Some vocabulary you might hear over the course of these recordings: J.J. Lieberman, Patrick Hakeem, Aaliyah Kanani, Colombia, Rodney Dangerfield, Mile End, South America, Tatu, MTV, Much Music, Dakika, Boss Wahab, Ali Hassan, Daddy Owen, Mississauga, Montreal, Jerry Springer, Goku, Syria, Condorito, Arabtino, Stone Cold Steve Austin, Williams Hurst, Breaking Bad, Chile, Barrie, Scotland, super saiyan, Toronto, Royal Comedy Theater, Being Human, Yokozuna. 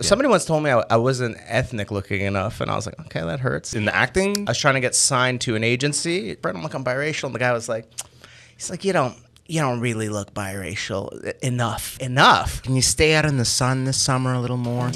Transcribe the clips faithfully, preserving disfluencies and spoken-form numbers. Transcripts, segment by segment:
Yeah. Somebody once told me I, I wasn't ethnic looking enough, and I was like, okay, that hurts. In the acting? I was trying to get signed to an agency. I'm like, I'm biracial, and the guy was like, he's like, you don't, you don't really look biracial enough. Enough. Can you stay out in the sun this summer a little more?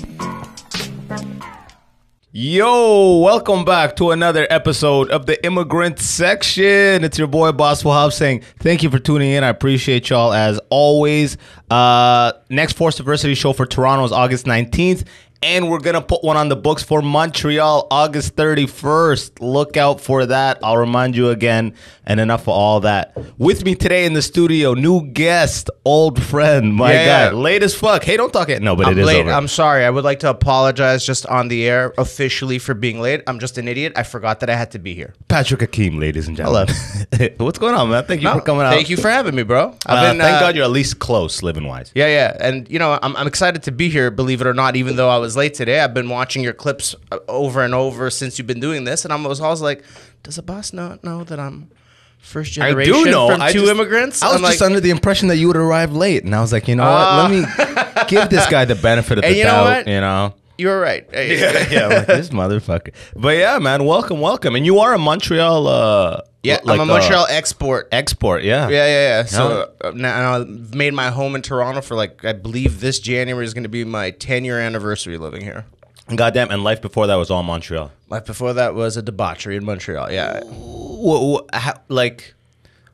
Yo, welcome back to another episode of the Immigrant Section. It's your boy Boss Wahab saying thank you for tuning in. I appreciate y'all as always. Uh, next Force Diversity show for Toronto is August nineteenth, and we're gonna put one on the books for Montreal August thirty-first. Look out for that. I'll remind you again. And enough of all that. With me today in the studio, new guest, old friend, my yeah, guy, yeah. late as fuck. Hey, don't talk it. No, but I'm it is late. Over. I'm sorry. I would like to apologize just on the air officially for being late. I'm just an idiot. I forgot that I had to be here. Patrick Hakeem, ladies and gentlemen. Hello. What's going on, man? Thank you no, for coming out. Thank you for having me, bro. I've uh, been, thank uh, God you're at least close, living wise. Yeah, yeah. And you know, I'm, I'm excited to be here, believe it or not, even though I was late today. I've been watching your clips over and over since you've been doing this, and I was always like, does the boss not know that I'm first generation I do know. from I two just, immigrants? I was I'm just like, under the impression that you would arrive late, and I was like, you know uh, what? Let me give this guy the benefit of the you doubt. Know what? You know, you're right. Yeah, yeah. I'm like, this motherfucker. But yeah, man, welcome, welcome. And you are a Montreal. Uh, yeah, like, I'm a Montreal uh, export. Export, yeah, yeah, yeah. yeah. So yeah. Uh, now I've made my home in Toronto for like I believe this January is going to be my ten year anniversary living here. Goddamn, and life before that was all Montreal. Life before that was a debauchery in Montreal. Yeah. Well, like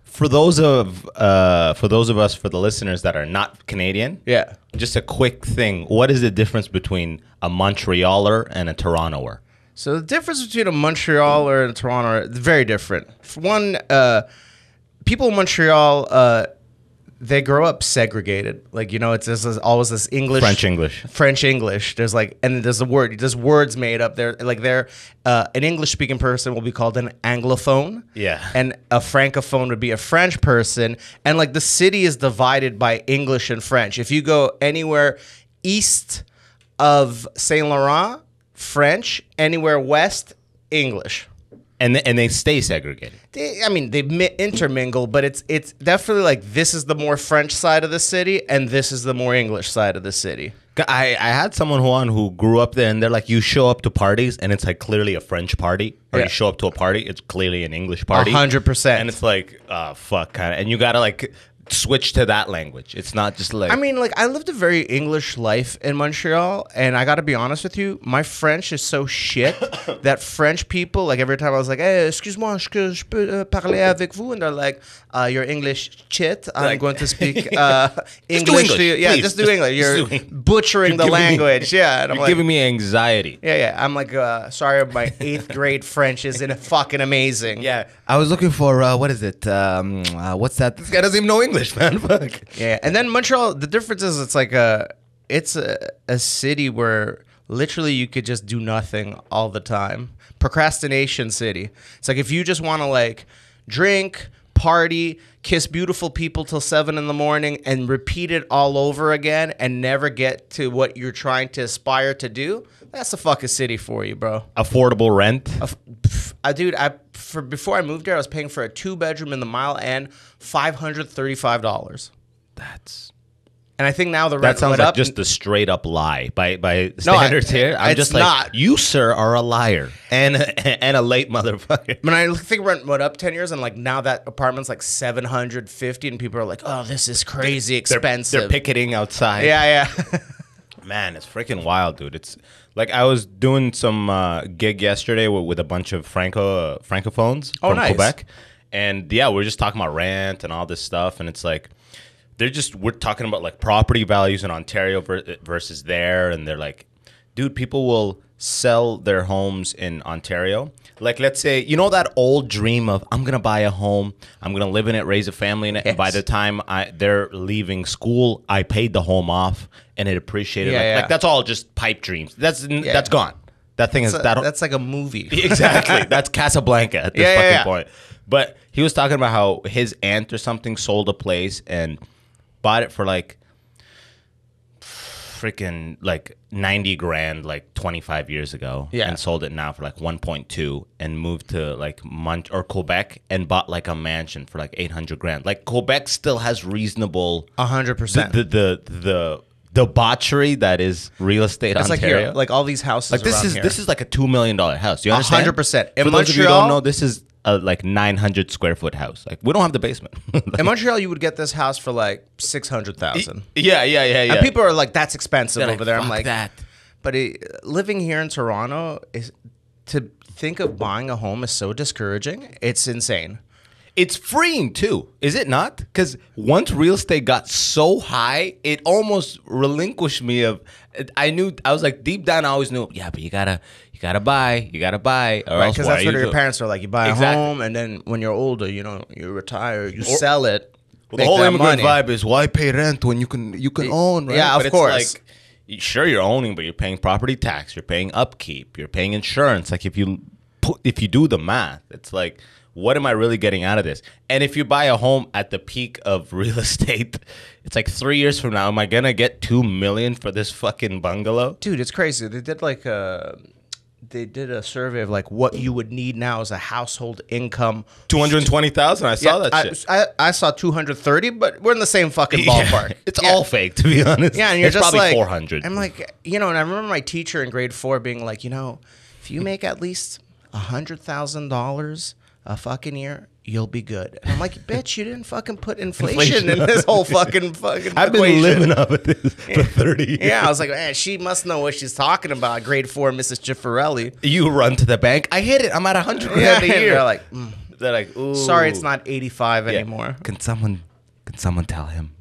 for those of uh, for those of us for the listeners that are not Canadian, yeah. Just a quick thing. What is the difference between a Montrealer and a Torontoer? So the difference between a Montrealer and a Torontoer is very different. For one, uh, people in Montreal. Uh, They grow up segregated, like you know. It's this is always this English, French English, French English. There's like, and there's a word, there's words made up there. Like there, uh, an English speaking person will be called an Anglophone, yeah, and a Francophone would be a French person. And like the city is divided by English and French. If you go anywhere east of Saint Laurent, French. Anywhere west, English. And th and they stay segregated. They, I mean, they intermingle, but it's it's definitely like this is the more French side of the city, and this is the more English side of the city. I, I had someone who on who grew up there, and they're like, you show up to parties, and it's like clearly a French party, or yeah. you show up to a party, it's clearly an English party, one hundred percent, and it's like, uh, fuck, kind of, and you gotta like switch to that language. It's not just like I mean, like I lived a very English life in Montreal, and I got to be honest with you, my French is so shit that French people, like every time I was like, "Hey, excuse-moi, est-ce que je peux parler avec vous?" and they're like, uh, "Your English shit. I'm like, going to speak uh, English. English to you. Yeah, just do English. You're butchering you're the language. Me, yeah, and I'm you're like, giving me anxiety. Yeah, yeah. I'm like, uh, sorry, my eighth grade French isn't fucking amazing. Yeah, I was looking for uh, what is it? Um, uh, what's that? This guy doesn't even know English. Man, fuck. Yeah, and then Montreal. The difference is it's like a, it's a, a city where literally you could just do nothing all the time. Procrastination city. It's like if you just want to like drink, party, kiss beautiful people till seven in the morning, and repeat it all over again, and never get to what you're trying to aspire to do. That's the fucking city for you, bro. Affordable rent. Af I dude, I. For before I moved there, I was paying for a two-bedroom in the Mile End, five hundred thirty-five dollars. That's, and I think now the rent that sounds went like up. Just a straight-up lie by by standards no, I, here. I'm it's just like not. You, sir, are a liar and a, and a late motherfucker. When I think rent went up ten years, and like now that apartment's like seven hundred fifty, and people are like, "Oh, this is crazy expensive." They're, they're picketing outside. Yeah, yeah. Man, it's freaking wild, dude. It's like I was doing some uh, gig yesterday with, with a bunch of Franco uh, Francophones oh, from nice. Quebec, and yeah, we we're just talking about rent and all this stuff, and it's like they're just we're talking about like property values in Ontario ver versus there, and they're like, dude, people will sell their homes in Ontario. Like, let's say, you know that old dream of I'm gonna buy a home, I'm gonna live in it, raise a family in it, yes. and by the time I they're leaving school, I paid the home off and it appreciated. Yeah, like, yeah. like that's all just pipe dreams. That's yeah. that's gone. That thing that's is a, that that's like a movie. Exactly. That's Casablanca at this yeah, fucking yeah, yeah. point. But he was talking about how his aunt or something sold a place and bought it for like freaking like ninety grand like twenty-five years ago yeah. and sold it now for like one point two and moved to like Mont or Quebec and bought like a mansion for like eight hundred grand. Like Quebec still has reasonable one hundred percent the the the, the debauchery that is real estate it's Ontario. Like, here, like all these houses like this is here. This is like a two million dollar house. You understand? one hundred percent. In For Montreal, those of you who don't know, this is a like nine hundred square foot house. Like we don't have the basement. Like, in Montreal, you would get this house for like six hundred thousand. Yeah, yeah, yeah, yeah. And people are like, that's expensive They're over like, there. I'm like, that. But it, living here in Toronto, is to think of buying a home is so discouraging. It's insane. It's freeing too, is it not? Because once real estate got so high, it almost relinquished me of. I knew I was like deep down. I always knew. Yeah, but you gotta, you gotta buy, you gotta buy, or right, else. Because that's what you your doing? Parents are like. You buy exactly. a home, and then when you're older, you know, you retire, you or, sell it. Well, the whole immigrant money. Vibe is why pay rent when you can you can it, own. Right? Yeah, but of course. Like, sure, you're owning, but you're paying property tax. You're paying upkeep. You're paying insurance. Like if you put, if you do the math, it's like. What am I really getting out of this? And if you buy a home at the peak of real estate, it's like three years from now, am I going to get two million dollars for this fucking bungalow? Dude, it's crazy. They did like a, they did a survey of like what you would need now as a household income. two hundred twenty thousand dollars? I saw yeah, that shit. I, I, I saw two hundred thirty thousand dollars, but we're in the same fucking ballpark. Yeah, it's yeah. all fake, to be honest. Yeah, and you're it's just probably like, four hundred thousand dollars. I'm like, you know, and I remember my teacher in grade four being like, you know, if you make at least one hundred thousand dollars a fucking year, you'll be good. And I'm like, bitch, you didn't fucking put inflation, inflation in this whole fucking fucking I've equation. Been living up at this for thirty years. Yeah, I was like, man, she must know what she's talking about. Grade four, Missus Giffarelli. You run to the bank. I hit it. I'm at one hundred grand yeah, a year. They're like, mm. they're like, ooh. Sorry, it's not eighty-five yeah. anymore. Can someone, can someone tell him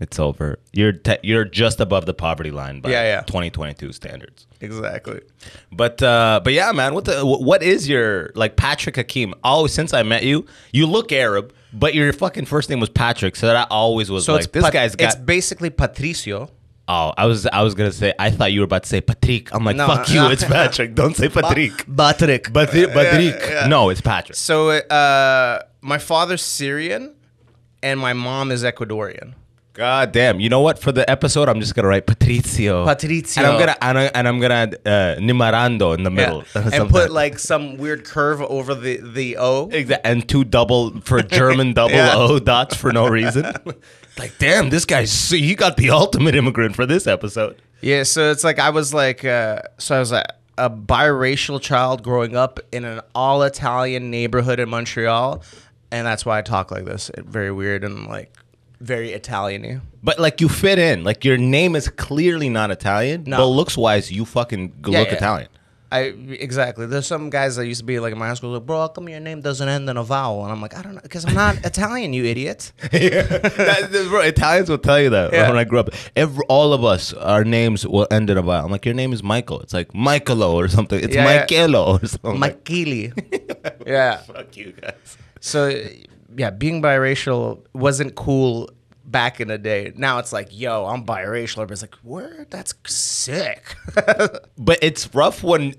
it's over? You're te you're just above the poverty line by yeah, yeah. twenty twenty-two standards. Exactly. But uh, but yeah, man, what the what is your like Patrick Hakeem? Always since I met you, you look Arab, but your fucking first name was Patrick, so that I always was so like, it's, this guy's got. It's basically Patricio. Oh, I was I was gonna say I thought you were about to say Patrick. I'm like, no, fuck no, you, it's Patrick. Don't say Patrick. Ba Patrick. Patrick. Patrick. Yeah, yeah. No, it's Patrick. So uh, my father's Syrian, and my mom is Ecuadorian. God damn! You know what? For the episode, I'm just gonna write Patricio, Patricio, and I'm gonna and, I, and I'm gonna uh, Nimarando in the middle, yeah. and put like some weird curve over the the O, exactly, and two double for German double yeah. O dots for no reason. Like, damn, this guy, he got the ultimate immigrant for this episode. Yeah, so it's like I was like, uh, so I was like a biracial child growing up in an all Italian neighborhood in Montreal, and that's why I talk like this. Very weird and like. Very Italian-y. But like you fit in. Like your name is clearly not Italian. No. But looks wise, you fucking yeah, look yeah. Italian. I exactly. There's some guys that used to be like in my high school, like, bro, how come your name doesn't end in a vowel? And I'm like, I don't know, because I'm not Italian, you idiot. Yeah. That, bro, Italians will tell you that yeah. when I grew up. Every, all of us, our names will end in a vowel. I'm like, your name is Michael. It's like Michaelo or something. It's yeah, Michaelo yeah. or something. Michaeli. Yeah. Fuck you guys. So. Yeah, being biracial wasn't cool back in the day. Now it's like, yo, I'm biracial. Everybody's like, word, that's sick. But it's rough when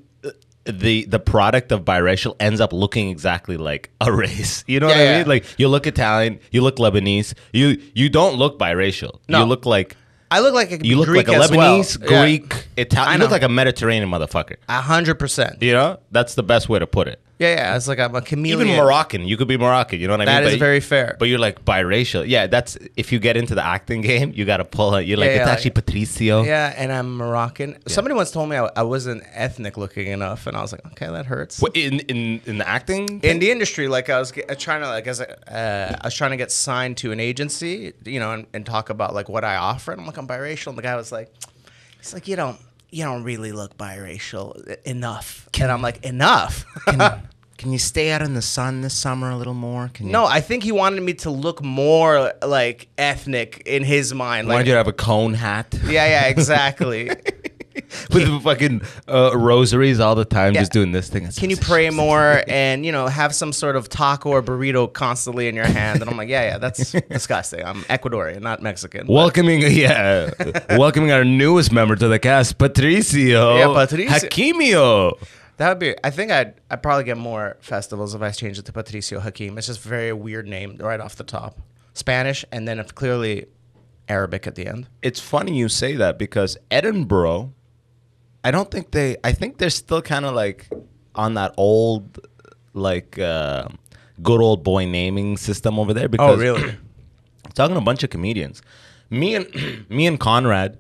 the the product of biracial ends up looking exactly like a race. You know yeah, what I mean? Yeah. Like you look Italian, you look Lebanese. You you don't look biracial. No. You look like I look like a you look Greek like a Lebanese, well. Greek, yeah. Italian. You look like a Mediterranean motherfucker. A hundred percent. You know, that's the best way to put it. Yeah, yeah, it's like I'm a chameleon. Even Moroccan, you could be Moroccan, you know what I that mean? That is but very fair. But you're like biracial. Yeah, that's, if you get into the acting game, you got to pull it. You're like, yeah, yeah, it's like, actually Patricio. Yeah, and I'm Moroccan. Yeah. Somebody once told me I, I wasn't ethnic looking enough, and I was like, okay, that hurts. What, in, in, in the acting? In the industry, like I was trying to like, as I, uh, I was trying to get signed to an agency, you know, and, and talk about like what I offer, and I'm like, I'm biracial, and the guy was like, it's like, you don't. You don't really look biracial enough. Can, and I'm like, enough? Can, can you stay out in the sun this summer a little more? Can you? No, I think he wanted me to look more like ethnic in his mind. Like, wanted you to have a cone hat. Yeah, yeah, exactly. With the fucking uh, rosaries all the time, yeah. just doing this thing. That's can you pray more and, you know, have some sort of taco or burrito constantly in your hand? And I'm like, yeah, yeah, that's disgusting. I'm Ecuadorian, not Mexican. Welcoming, but. yeah, welcoming our newest member to the cast, Patricio. Yeah, Patricio. Hakimio. That would be, I think I'd, I'd probably get more festivals if I changed it to Patricio Hakeem. It's just a very weird name right off the top. Spanish and then if clearly Arabic at the end. It's funny you say that because Edinburgh... I don't think they, I think they're still kind of like on that old, like, uh, good old boy naming system over there. Because oh, really? I'm talking to a bunch of comedians. Me and me and Conrad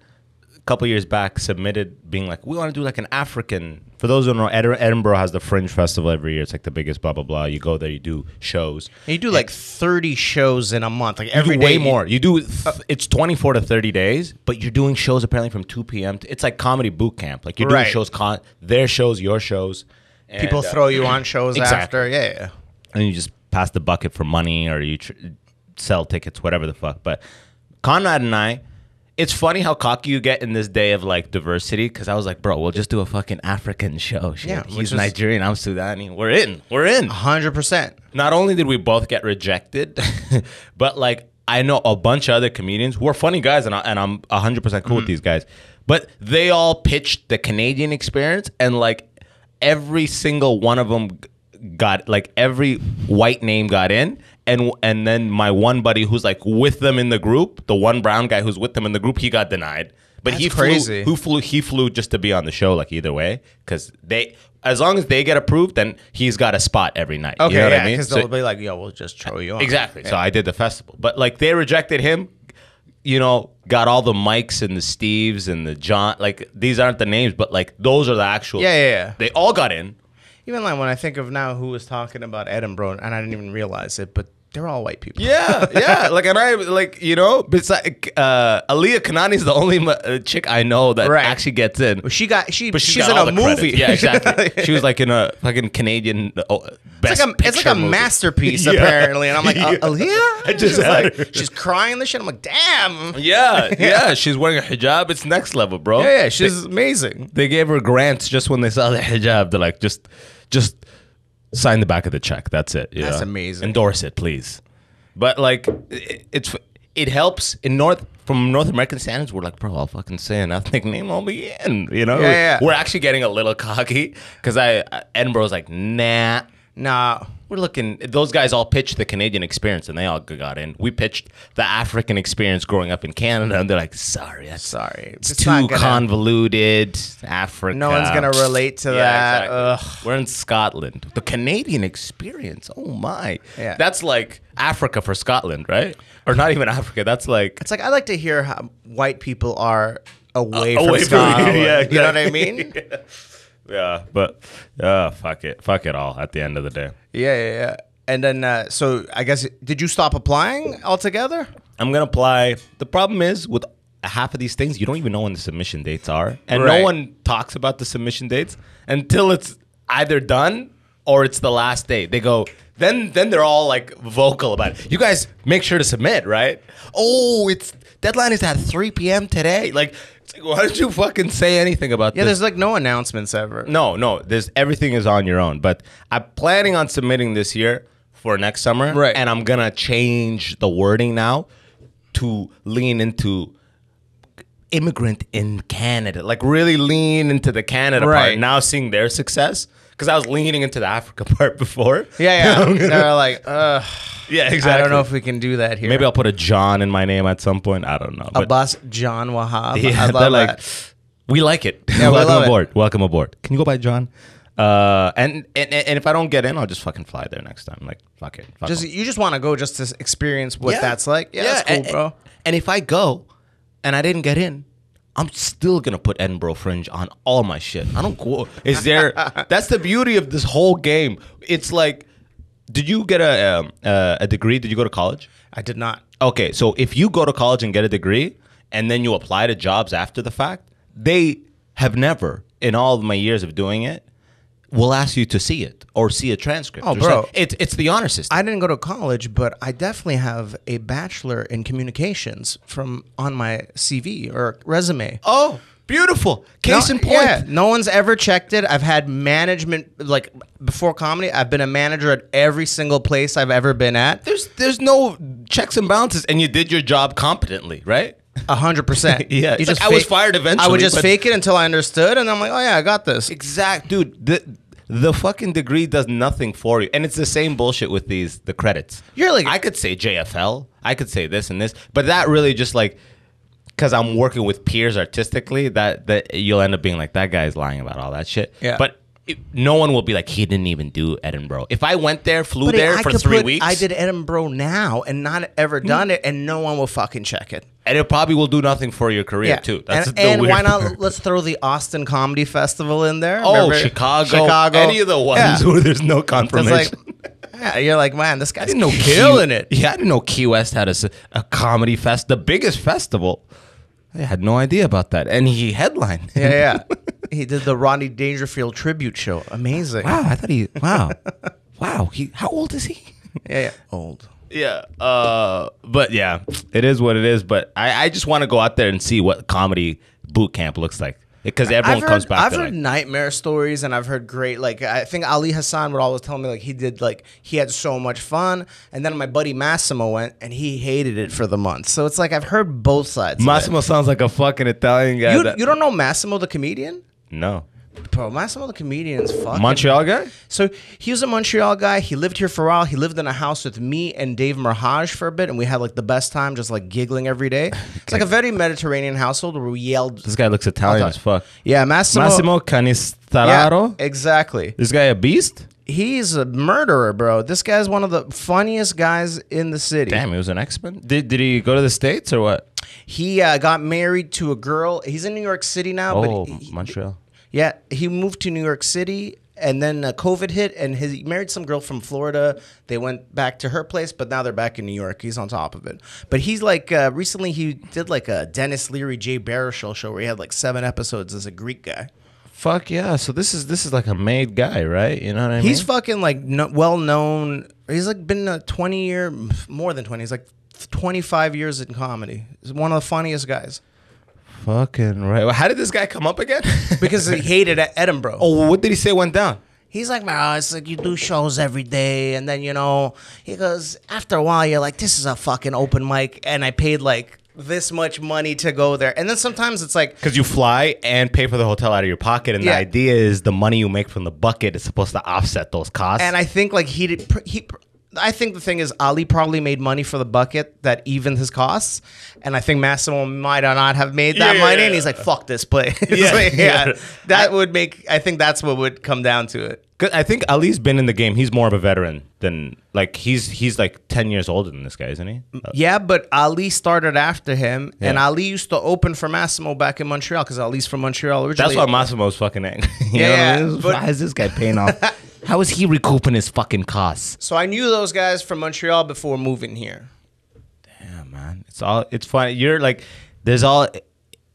couple years back submitted being like, we want to do like an African. For those who don't know, Edinburgh has the Fringe Festival every year. It's like the biggest blah, blah, blah. You go there, you do shows. And you do like thirty shows in a month. Like every you do way day. more. You do, th it's twenty-four to thirty days, but you're doing shows apparently from two P M to, it's like comedy boot camp. Like you're doing right. shows, con their shows, your shows. And people uh, throw you on shows exactly. after. Yeah, yeah. And you just pass the bucket for money or you tr sell tickets, whatever the fuck. But Conrad and I, it's funny how cocky you get in this day of like diversity, because I was like, bro, we'll just do a fucking African show. Shit. Yeah, he's Nigerian, I'm Sudani. We're in. We're in. one hundred percent. Not only did we both get rejected, but like I know a bunch of other comedians who are funny guys, and, I, and I'm one hundred percent cool mm-hmm. with these guys. But they all pitched the Canadian experience, and like every single one of them got, like every white name got in. And and then my one buddy who's like with them in the group, the one brown guy who's with them in the group, he got denied. But That's he flew, crazy. Who flew? He flew just to be on the show. Like either way, because they, as long as they get approved, then he's got a spot every night. Okay, you know yeah, what I mean? Because they'll so, be like, yo, we'll just throw you on. Exactly. Yeah. So I did the festival, but like they rejected him. You know, got all the Mikes and the Steves and the John. Like these aren't the names, but like those are the actual. Yeah, yeah, yeah. They all got in. Even like when I think of now who was talking about Edinburgh, and I didn't even realize it, but they're all white people. Yeah, yeah. Like, and I, like, you know, besides, uh, Aaliyah Kanani is the only uh, chick I know that right. actually gets in. Well, she got, she, but she's, she's got in a movie. Credits. Yeah, exactly. She was like in a fucking Canadian oh, best It's like a, it's like a masterpiece, yeah. apparently. And I'm like, yeah. Aaliyah? I just she's, like, she's crying this shit. I'm like, damn. Yeah, yeah, yeah. She's wearing a hijab. It's next level, bro. Yeah, yeah. She's they, amazing. They gave her grants just when they saw the hijab. They're like, just, just. sign the back of the check. That's it. That's know? amazing. Endorse it, please. But like, it, it's it helps in North from North American standards. We're like, bro, I'll fucking say an ethnic name, I'll be in. You know, yeah, yeah. We're actually getting a little cocky because I Edinburgh's like, nah, nah. We're looking. Those guys all pitched the Canadian experience, and they all got in. We pitched the African experience growing up in Canada, and they're like, "Sorry, that's sorry, it's, it's too not gonna, convoluted." Africa, no one's gonna relate to yeah, that. Exactly. We're in Scotland. The Canadian experience. Oh my, yeah. That's like Africa for Scotland, right? Or not even Africa. That's like it's like I like to hear how white people are away uh, from away Scotland. From, yeah, exactly. You know what I mean? yeah. Yeah, but uh, fuck it. Fuck it all at the end of the day. Yeah, yeah, yeah. And then, uh, so I guess, did you stop applying altogether? I'm going to apply. The problem is with half of these things, you don't even know when the submission dates are. And right. no one talks about the submission dates until it's either done or it's the last day. They go, then then they're all like vocal about it. You guys make sure to submit, right? Oh, it's deadline is at three P M today. Like, why don't you fucking say anything about yeah, this? Yeah, there's like no announcements ever. No, no. There's everything is on your own. But I'm planning on submitting this year for next summer. Right. And I'm going to change the wording now to lean into immigrant in Canada. Like really lean into the Canada right. part. Now seeing their success. Because I was leaning into the Africa part before. Yeah, yeah. They're no, like, uh yeah, exactly. I don't know if we can do that here. Maybe I'll put a John in my name at some point. I don't know. A Boss John Wahab. Yeah, I love like, that. We like it. Yeah, Welcome love aboard. It. Welcome aboard. Can you go by John? Uh, and, and and if I don't get in, I'll just fucking fly there next time. Like fuck it. Fuck just home. You just want to go just to experience what yeah. that's like. Yeah, yeah, that's cool, and, bro. And if I go, and I didn't get in, I'm still gonna put Edinburgh Fringe on all my shit. I don't go. Is there? That's the beauty of this whole game. It's like, did you get a um, uh, a degree? Did you go to college? I did not. Okay, so if you go to college and get a degree, and then you apply to jobs after the fact, they have never, in all of my years of doing it, will ask you to see it or see a transcript. Oh, bro, it's it's the honor system. I didn't go to college, but I definitely have a bachelor in communications from on my C V or resume. Oh, beautiful. Case no, in point. Yeah, no one's ever checked it. I've had management like before comedy. I've been a manager at every single place I've ever been at. There's there's no checks and balances, and you did your job competently, right? A hundred percent. Yeah, you just like, I was fired eventually. I would just fake it until I understood, and I'm like, oh yeah, I got this. Exact, dude. The the fucking degree does nothing for you, and it's the same bullshit with these the credits. You're like, I could say J F L, I could say this and this, but that really just like, because I'm working with peers artistically, that that you'll end up being like, that guy's lying about all that shit. Yeah, but It, no one will be like, he didn't even do Edinburgh. If I went there, flew but there I for three put, weeks. I did Edinburgh now and not ever done it, and no one will fucking check it. And it probably will do nothing for your career, yeah. too. That's and the and weird why not, part. Let's throw the Austin Comedy Festival in there. Oh, remember? Chicago. Chicago. Any of the ones yeah. where there's no confirmation. Like, yeah, you're like, man, this guy's no killing Key, it. Yeah, I didn't know Key West had a, a comedy fest, the biggest festival. I had no idea about that. And he headlined. Yeah, yeah. He did the Rodney Dangerfield tribute show. Amazing. Wow, I thought he, wow. Wow, he, how old is he? Yeah, yeah. Old. Yeah, uh, but yeah, it is what it is. But I, I just want to go out there and see what comedy boot camp looks like. Because everyone heard, comes back. I've to heard like, nightmare stories, and I've heard great. Like I think Ali Hassan would always tell me, like he did, like he had so much fun. And then my buddy Massimo went, and he hated it for the month. So it's like I've heard both sides. Massimo sounds like a fucking Italian guy. You, that, you don't know Massimo the comedian? No. Bro, Massimo the comedian is fucking Montreal guy. So he was a Montreal guy. He lived here for a while. He lived in a house with me and Dave Mirage for a bit, and we had like the best time, just like giggling every day. Okay. It's like a very Mediterranean household where we yelled. This guy looks Italian as fuck. Yeah, Massimo. Massimo Canistararo. Yeah, exactly. This guy a beast. He's a murderer, bro. This guy's one of the funniest guys in the city. Damn, he was an X-Men. Did did he go to the States or what? He uh, got married to a girl. He's in New York City now. Oh, but he, Montreal. Yeah, he moved to New York City, and then uh, COVID hit, and his, he married some girl from Florida. They went back to her place, but now they're back in New York. He's on top of it. But he's like, uh, recently he did like a Dennis Leary, Jay Baruchel show where he had like seven episodes as a Greek guy. Fuck yeah. So this is this is like a made guy, right? You know what I he's mean? He's fucking like no, well-known. He's like been a twenty-year, more than twenty. He's like twenty-five years in comedy. He's one of the funniest guys. Fucking right. How did this guy come up again? Because he hated Edinburgh. Oh, what did he say went down? He's like, man, it's like you do shows every day. And then, you know, he goes, after a while, you're like, this is a fucking open mic. And I paid like this much money to go there. And then sometimes it's like. Because you fly and pay for the hotel out of your pocket. And yeah. the idea is the money you make from the bucket is supposed to offset those costs. And I think like he did. He, I think the thing is Ali probably made money for the bucket that evened his costs, and I think Massimo might or not have made that yeah, money, yeah, yeah. and he's like, fuck this place. Yeah, like, yeah, yeah. That I, would make, I think that's what would come down to it. Cause I think Ali's been in the game. He's more of a veteran than, like, he's he's like ten years older than this guy, isn't he? Yeah, but Ali started after him, yeah. and Ali used to open for Massimo back in Montreal, because Ali's from Montreal originally. That's why Massimo's fucking angry. You yeah, know what I mean? but, Why is this guy paying off? How is he recouping his fucking costs? So I knew those guys from Montreal before moving here. Damn, man. It's all, it's funny. You're like, there's all,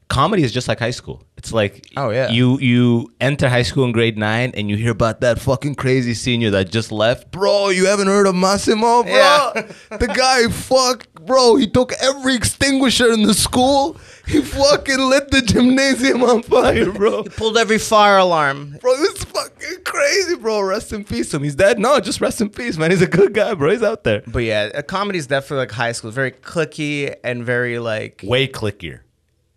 comedy is just like high school. It's like, oh, yeah. You, you enter high school in grade nine and you hear about that fucking crazy senior that just left. Bro, you haven't heard of Massimo, bro? Yeah. The guy, fuck, bro, he took every extinguisher in the school. He fucking lit the gymnasium on fire, bro. He pulled every fire alarm. Bro, it's fucking crazy, bro. Rest in peace to him. He's dead? No, just rest in peace, man. He's a good guy, bro. He's out there. But yeah, comedy is definitely like high school. Very cliquey and very like... Way clickier.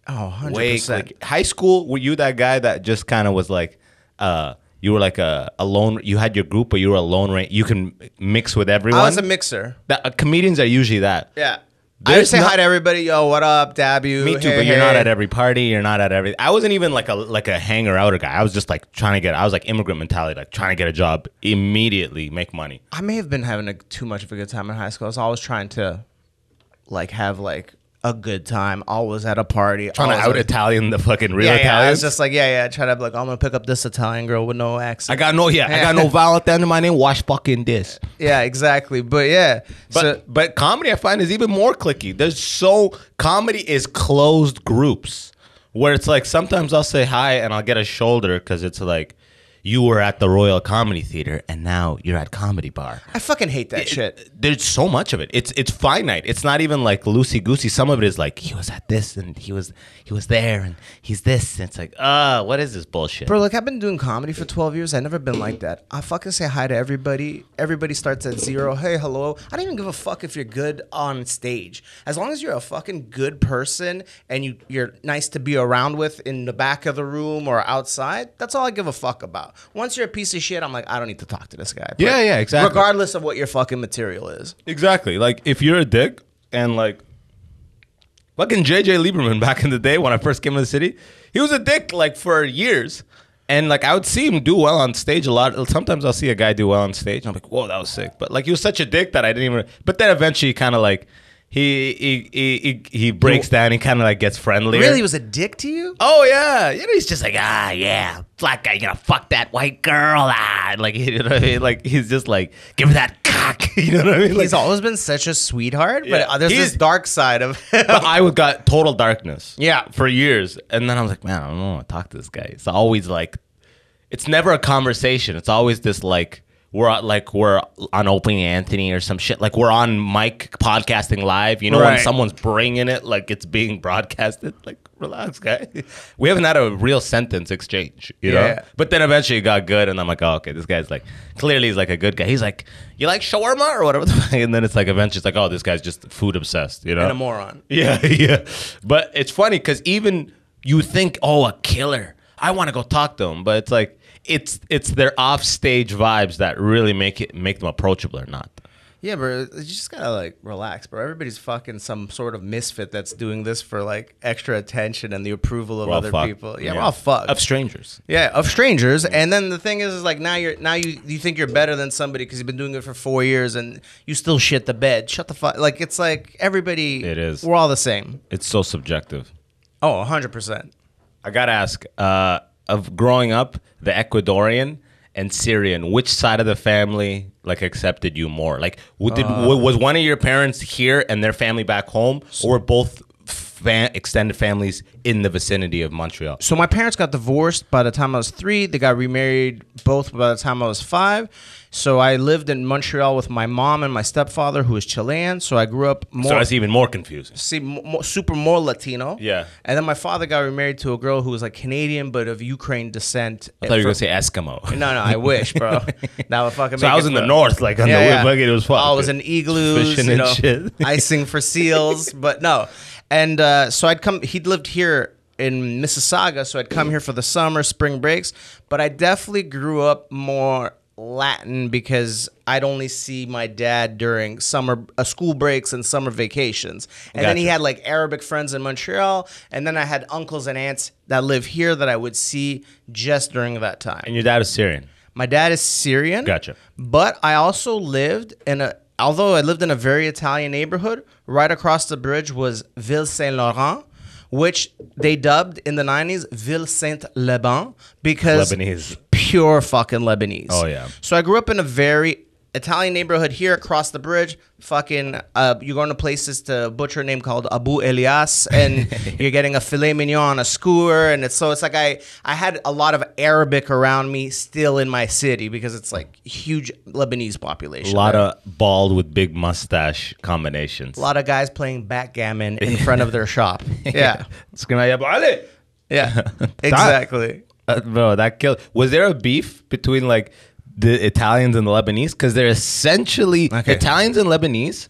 Oh, one hundred percent. Way clicky. High school, were you that guy that just kind of was like... Uh, you were like a, a lone... You had your group, but you were a lone ranger. You can mix with everyone. I was a mixer. That, uh, comedians are usually that. Yeah. There's I just say hi to everybody. Yo, what up? Dab you. Me too, hey, but you're hey. not at every party. You're not at every... I wasn't even like a like a hanger-outer guy. I was just like trying to get... I was like immigrant mentality, like trying to get a job immediately, make money. I may have been having a, too much of a good time in high school. I was always trying to like have like a good time. Always at a party. Trying to out like, Italian the fucking real yeah, yeah, Italians. I was just like, yeah, yeah. I try to be like, I'm going to pick up this Italian girl with no accent. I got no... Yeah, yeah. I got no vowel in my name. Wash fucking this. Yeah, exactly. But yeah. But, so, but comedy, I find, is even more cliquey. There's so... Comedy is closed groups where it's like sometimes I'll say hi and I'll get a shoulder because it's like, you were at the Royal Comedy Theater and now you're at Comedy Bar. I fucking hate that it, shit. There's so much of it. It's it's finite. It's not even like loosey-goosey. Some of it is like, he was at this and he was he was there and he's this. And it's like, uh, what is this bullshit? Bro, like I've been doing comedy for twelve years. I've never been like that. I fucking say hi to everybody. Everybody starts at zero. Hey, hello. I don't even give a fuck if you're good on stage. As long as you're a fucking good person and you, you're nice to be around with in the back of the room or outside, that's all I give a fuck about. Once you're a piece of shit, I'm like, I don't need to talk to this guy. But yeah, yeah, exactly. Regardless of what your fucking material is. Exactly. Like, if you're a dick and, like, fucking J J Lieberman back in the day when I first came to the city, he was a dick, like, for years. And like I would see him do well on stage a lot. Sometimes I'll see a guy do well on stage. And I'm like, whoa, that was sick. But like he was such a dick that I didn't even. But then eventually, kind of like he he he he, he breaks down. He kind of like gets friendlier. Really, he was a dick to you? Oh yeah. You know, he's just like, ah yeah, black guy, you gonna fuck that white girl? Ah, and like you know what I mean? Like he's just like, give me that cock. You know what I mean? Like, he's always been such a sweetheart, but yeah, there's this dark side of him. But I would got total darkness. Yeah, for years, and then I was like, man, I don't want to talk to this guy. It's always like. It's never a conversation. It's always this like we're like we're on Opening Anthony or some shit. Like we're on mic podcasting live. You know, right. When someone's bringing it, like it's being broadcasted. Like relax, guy. We haven't had a real sentence exchange. You yeah. know. But then eventually it got good, and I'm like, oh, okay, this guy's like clearly he's like a good guy. He's like, you like shawarma or whatever the fuck? And then it's like eventually it's like, oh, this guy's just food obsessed. You know, and a moron. Yeah, yeah. But it's funny because even you think, oh, a killer. I want to go talk to him, but it's like. It's it's their offstage vibes that really make it make them approachable or not. Yeah, bro, you just gotta like relax, bro. Everybody's fucking some sort of misfit that's doing this for like extra attention and the approval of other fucked. people. Yeah, yeah, we're all fucked of strangers. Yeah, of strangers. And then the thing is, is like now you're now you you think you're better than somebody because you've been doing it for four years and you still shit the bed. Shut the fuck. Like it's like everybody. It is. We're all the same. It's so subjective. Oh, a hundred percent. I gotta ask. Uh, Of growing up, the Ecuadorian and Syrian, which side of the family like accepted you more? Like, did, uh, was one of your parents here and their family back home, or were both fa extended families in the vicinity of Montreal? So my parents got divorced by the time I was three. They got remarried both by the time I was five. So I lived in Montreal with my mom and my stepfather, who is Chilean. So I grew up more. So that's even more confusing. See, more, super more Latino. Yeah. And then my father got remarried to a girl who was like Canadian, but of Ukraine descent. I thought you were gonna say Eskimo. No, no, I wish, bro. That would fucking. So make I was it in the north, like on yeah, the yeah. bucket. It was fun. I was in igloos, fishing you know, and shit. Icing for seals, but no. And uh, so I'd come. He'd lived here in Mississauga, so I'd come here for the summer, spring breaks. But I definitely grew up more Latin because I'd only see my dad during summer uh, school breaks and summer vacations, and gotcha. Then he had like Arabic friends in Montreal, and then I had uncles and aunts that live here that I would see just during that time. And your dad is Syrian? My dad is Syrian. Gotcha. But I also lived in a although I lived in a very Italian neighborhood, right across the bridge was Ville Saint-Laurent, which they dubbed in the nineties Ville Saint-Laban because Lebanese. Pure fucking Lebanese. Oh, yeah. So I grew up in a very Italian neighborhood here across the bridge. Fucking, uh, you're going to places to a butcher name called Abu Elias, and you're getting a filet mignon on a skewer. And it's so it's like I, I had a lot of Arabic around me still in my city because it's like huge Lebanese population. A lot right? of bald with big mustache combinations. A lot of guys playing backgammon in front of their shop. Yeah. Yeah, exactly. Uh, bro, that killed. Was there a beef between like the Italians and the Lebanese? Because they're essentially okay. Italians and Lebanese.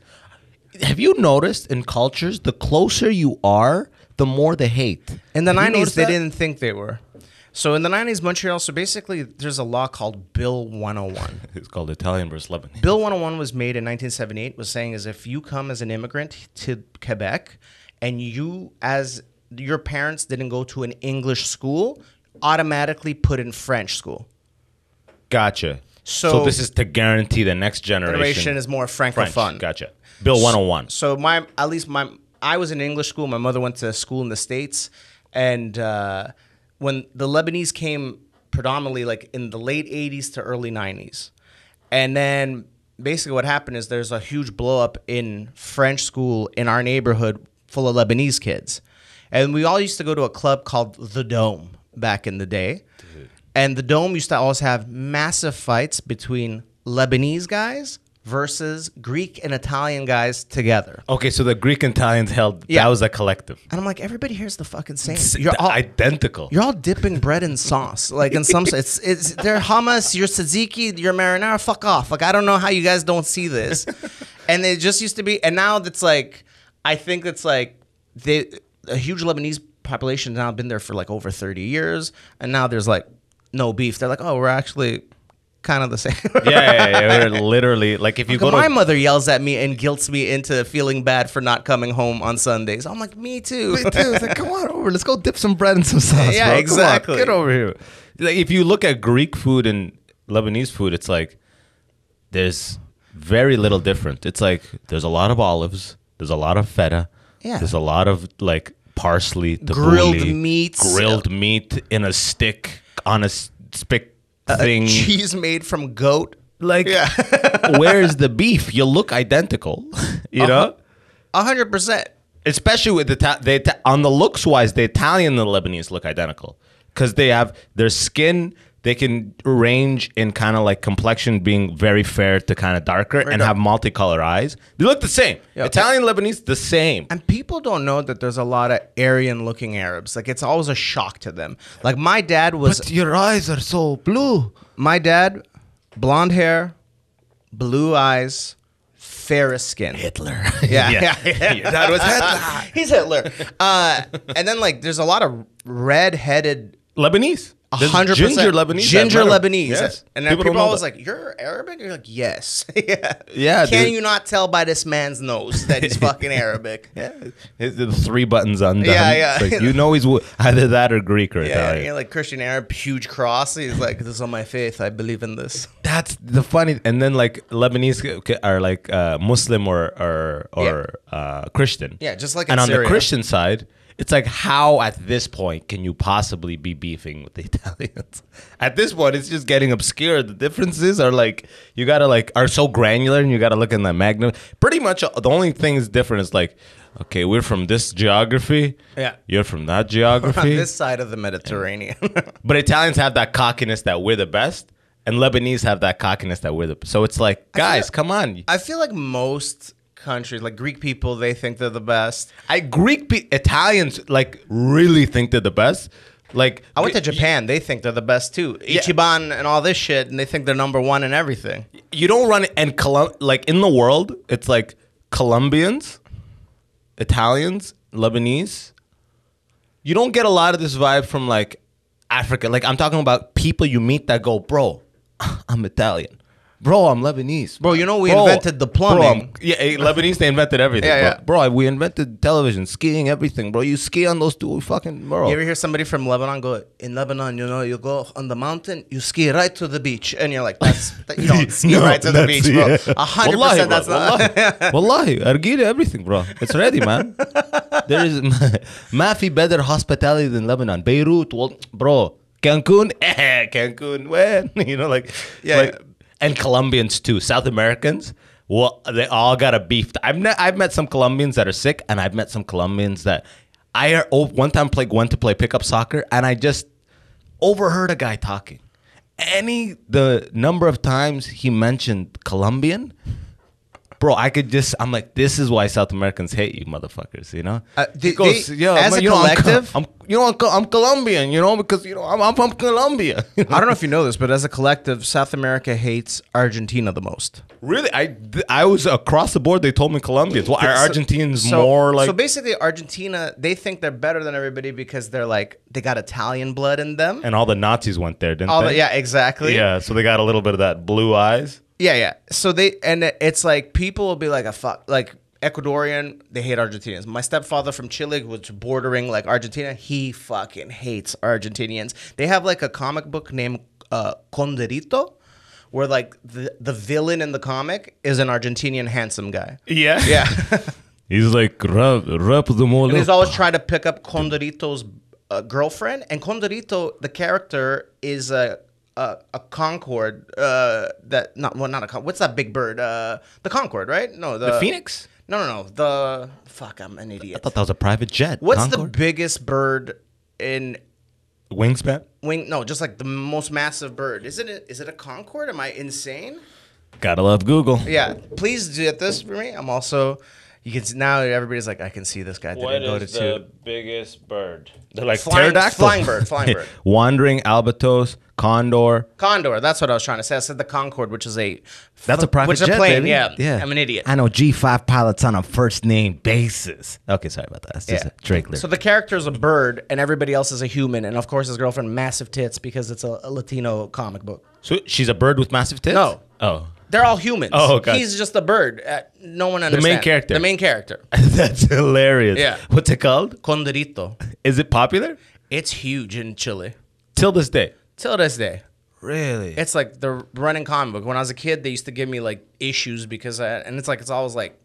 Have you noticed in cultures, the closer you are, the more they hate? In the nineties, they didn't think they were. So in the nineties, Montreal, so basically there's a law called Bill one oh one. It's called Italian versus Lebanese. Bill one oh one was made in nineteen seventy-eight, was saying is if you come as an immigrant to Quebec and you, as your parents didn't go to an English school, automatically put in French school. Gotcha. So, so this is to guarantee the next generation, generation is more francophone. Gotcha. Bill one oh one. So, so my at least my I was in English school. My mother went to school in the States, and uh, when the Lebanese came predominantly like in the late eighties to early nineties, and then basically what happened is there's a huge blow up in French school in our neighborhood full of Lebanese kids, and we all used to go to a club called The Dome. Back in the day. Dude. And The Dome used to always have massive fights between Lebanese guys versus Greek and Italian guys together. Okay, so the Greek and Italians held, yeah. That was a collective. And I'm like, everybody here's the fucking same. It's you're all, identical. You're all dipping bread in sauce. Like in some, it's, it's, they're hummus, your tzatziki, your marinara, fuck off. Like, I don't know how you guys don't see this. And it just used to be, and now it's like, I think it's like, they, a huge Lebanese population now been there for like over thirty years, and now there's like no beef. They're like, oh, we're actually kind of the same. Yeah, yeah, yeah. We're literally like if you go to my mother yells at me and guilts me into feeling bad for not coming home on Sundays. I'm like, me too. Me too. It's like, come on over. Let's go dip some bread and some sauce. Yeah, bro. Exactly. Come on, get over here. like, if you look at Greek food and Lebanese food, it's like there's very little different. It's like there's a lot of olives, there's a lot of feta, yeah. there's a lot of like parsley, tabbouleh, grilled meats, grilled meat in a stick on a spick thing, uh, cheese made from goat. Like, yeah. Where is the beef? You look identical, you know, a hundred percent. Especially with the, they on the looks wise, the Italian and the Lebanese look identical because they have their skin. They can range in kind of like complexion being very fair to kind of darker right and up. Have multicolor eyes. They look the same. Yeah, Italian, okay. Lebanese, the same. And people don't know that there's a lot of Aryan-looking Arabs. Like, it's always a shock to them. Like, my dad was... But your eyes are so blue. My dad, blonde hair, blue eyes, fairest skin. Hitler. Yeah. yeah. yeah. yeah. That was Hitler. He's Hitler. Uh, and then, like, there's a lot of red-headed... Lebanese. one hundred percent ginger Lebanese. Ginger Lebanese. Yes. And then people, people always that. Like, you're Arabic? You're like, yes. yeah. yeah. Can dude. you not tell by this man's nose that he's fucking Arabic? Yeah. His, the three buttons undone. Yeah, yeah. Like, you know he's either that or Greek or yeah, Italian. Yeah, like Christian Arab, huge cross. He's like, this is on my faith. I believe in this. That's the funny. And then like Lebanese are like uh, Muslim or or, or yeah. uh, Christian. Yeah, just like in And on Syria. The Christian side, it's like, how at this point can you possibly be beefing with the Italians? At this point, it's just getting obscure. The differences are like, you gotta like, are so granular and you gotta look in the magnum. Pretty much the only thing is different is like, okay, we're from this geography. Yeah. You're from that geography. We're on this side of the Mediterranean. But Italians have that cockiness that we're the best. And Lebanese have that cockiness that we're the best. So it's like, guys, feel, come on. I feel like most... countries like Greek people, they think they're the best. I Greek pe Italians like really think they're the best. Like I went to Japan, they think they're the best too. Yeah. Ichiban and all this shit, and they think they're number one in everything. You don't run and Colum- like in the world, it's like Colombians, Italians, Lebanese. You don't get a lot of this vibe from like Africa. Like I'm talking about people you meet that go, bro, I'm Italian. Bro, I'm Lebanese. Bro, you know we bro, invented the plumbing. Bro, yeah, Lebanese, they invented everything. yeah, bro. Yeah. Bro, we invented television, skiing, everything. Bro, you ski on those two fucking... Bro. You ever hear somebody from Lebanon go, in Lebanon, you know, you go on the mountain, you ski right to the beach. And you're like, that's... That, you don't ski no, right to the beach, bro. one hundred percent yeah. that's not... Wallahi, Argila, everything, bro. It's ready, man. There is... Mafi better hospitality than Lebanon. Beirut, well, bro. Cancun, eh, Cancun, when? You know, like... Yeah. Like, yeah. And Colombians too, South Americans. Well, they all got a beef. I've met I've met some Colombians that are sick, and I've met some Colombians that I are, oh, one time played went to play pickup soccer, and I just overheard a guy talking. Any the number of times he mentioned Colombian, bro, I could just I'm like, this is why South Americans hate you, motherfuckers. You know, uh, they, goes, they, yo, as man, a you collective, know, I'm, I'm, you know, I'm, I'm Colombian, you know, because, you know, I'm, I'm from Colombia. I don't know if you know this, but as a collective, South America hates Argentina the most. Really? I, I was across the board. They told me Colombians. Well, are so, Argentines so, more like... So basically, Argentina, they think they're better than everybody because they're like, they got Italian blood in them. And all the Nazis went there, didn't all they? The, yeah, exactly. Yeah, so they got a little bit of that blue eyes. Yeah, yeah. So they... And it's like, people will be like, a fuck, like... Ecuadorian, they hate Argentinians. My stepfather from Chile, who was bordering like Argentina, he fucking hates Argentinians. They have like a comic book named uh, Condorito, where like the, the villain in the comic is an Argentinian handsome guy. Yeah. Yeah. He's like, rap, rap the more. And he's always trying to pick up Condorito's uh, girlfriend. And Condorito, the character, is a... Uh, a Concorde uh, that not well not a Con what's that big bird uh, the Concorde right no the, the Phoenix no no no the fuck I'm an idiot I thought that was a private jet what's Concorde? The biggest bird in wingspan wing no just like the most massive bird is it a, is it a Concorde am I insane gotta love Google yeah please do this for me I'm also you can see, now everybody's like I can see this guy what didn't is go to the two. Biggest bird they're like flying, pterodactyl flying bird flying bird wandering albatros Condor. Condor. That's what I was trying to say. I said the Concorde, which is a... That's a private which jet, a plane, baby. Yeah. yeah. I'm an idiot. I know G five pilots on a first-name basis. Okay, sorry about that. That's yeah. just a Drake lyric. So the character is a bird, and everybody else is a human, and of course his girlfriend, massive tits, because it's a, a Latino comic book. So she's a bird with massive tits? No. Oh. They're all humans. Oh, God. He's just a bird. Uh, no one understands. The main character. The main character. That's hilarious. Yeah. What's it called? Condorito. Is it popular? It's huge in Chile. Till this day. till this day. Really? It's like the running comic book. When I was a kid, they used to give me like issues because I, and it's like, it's always like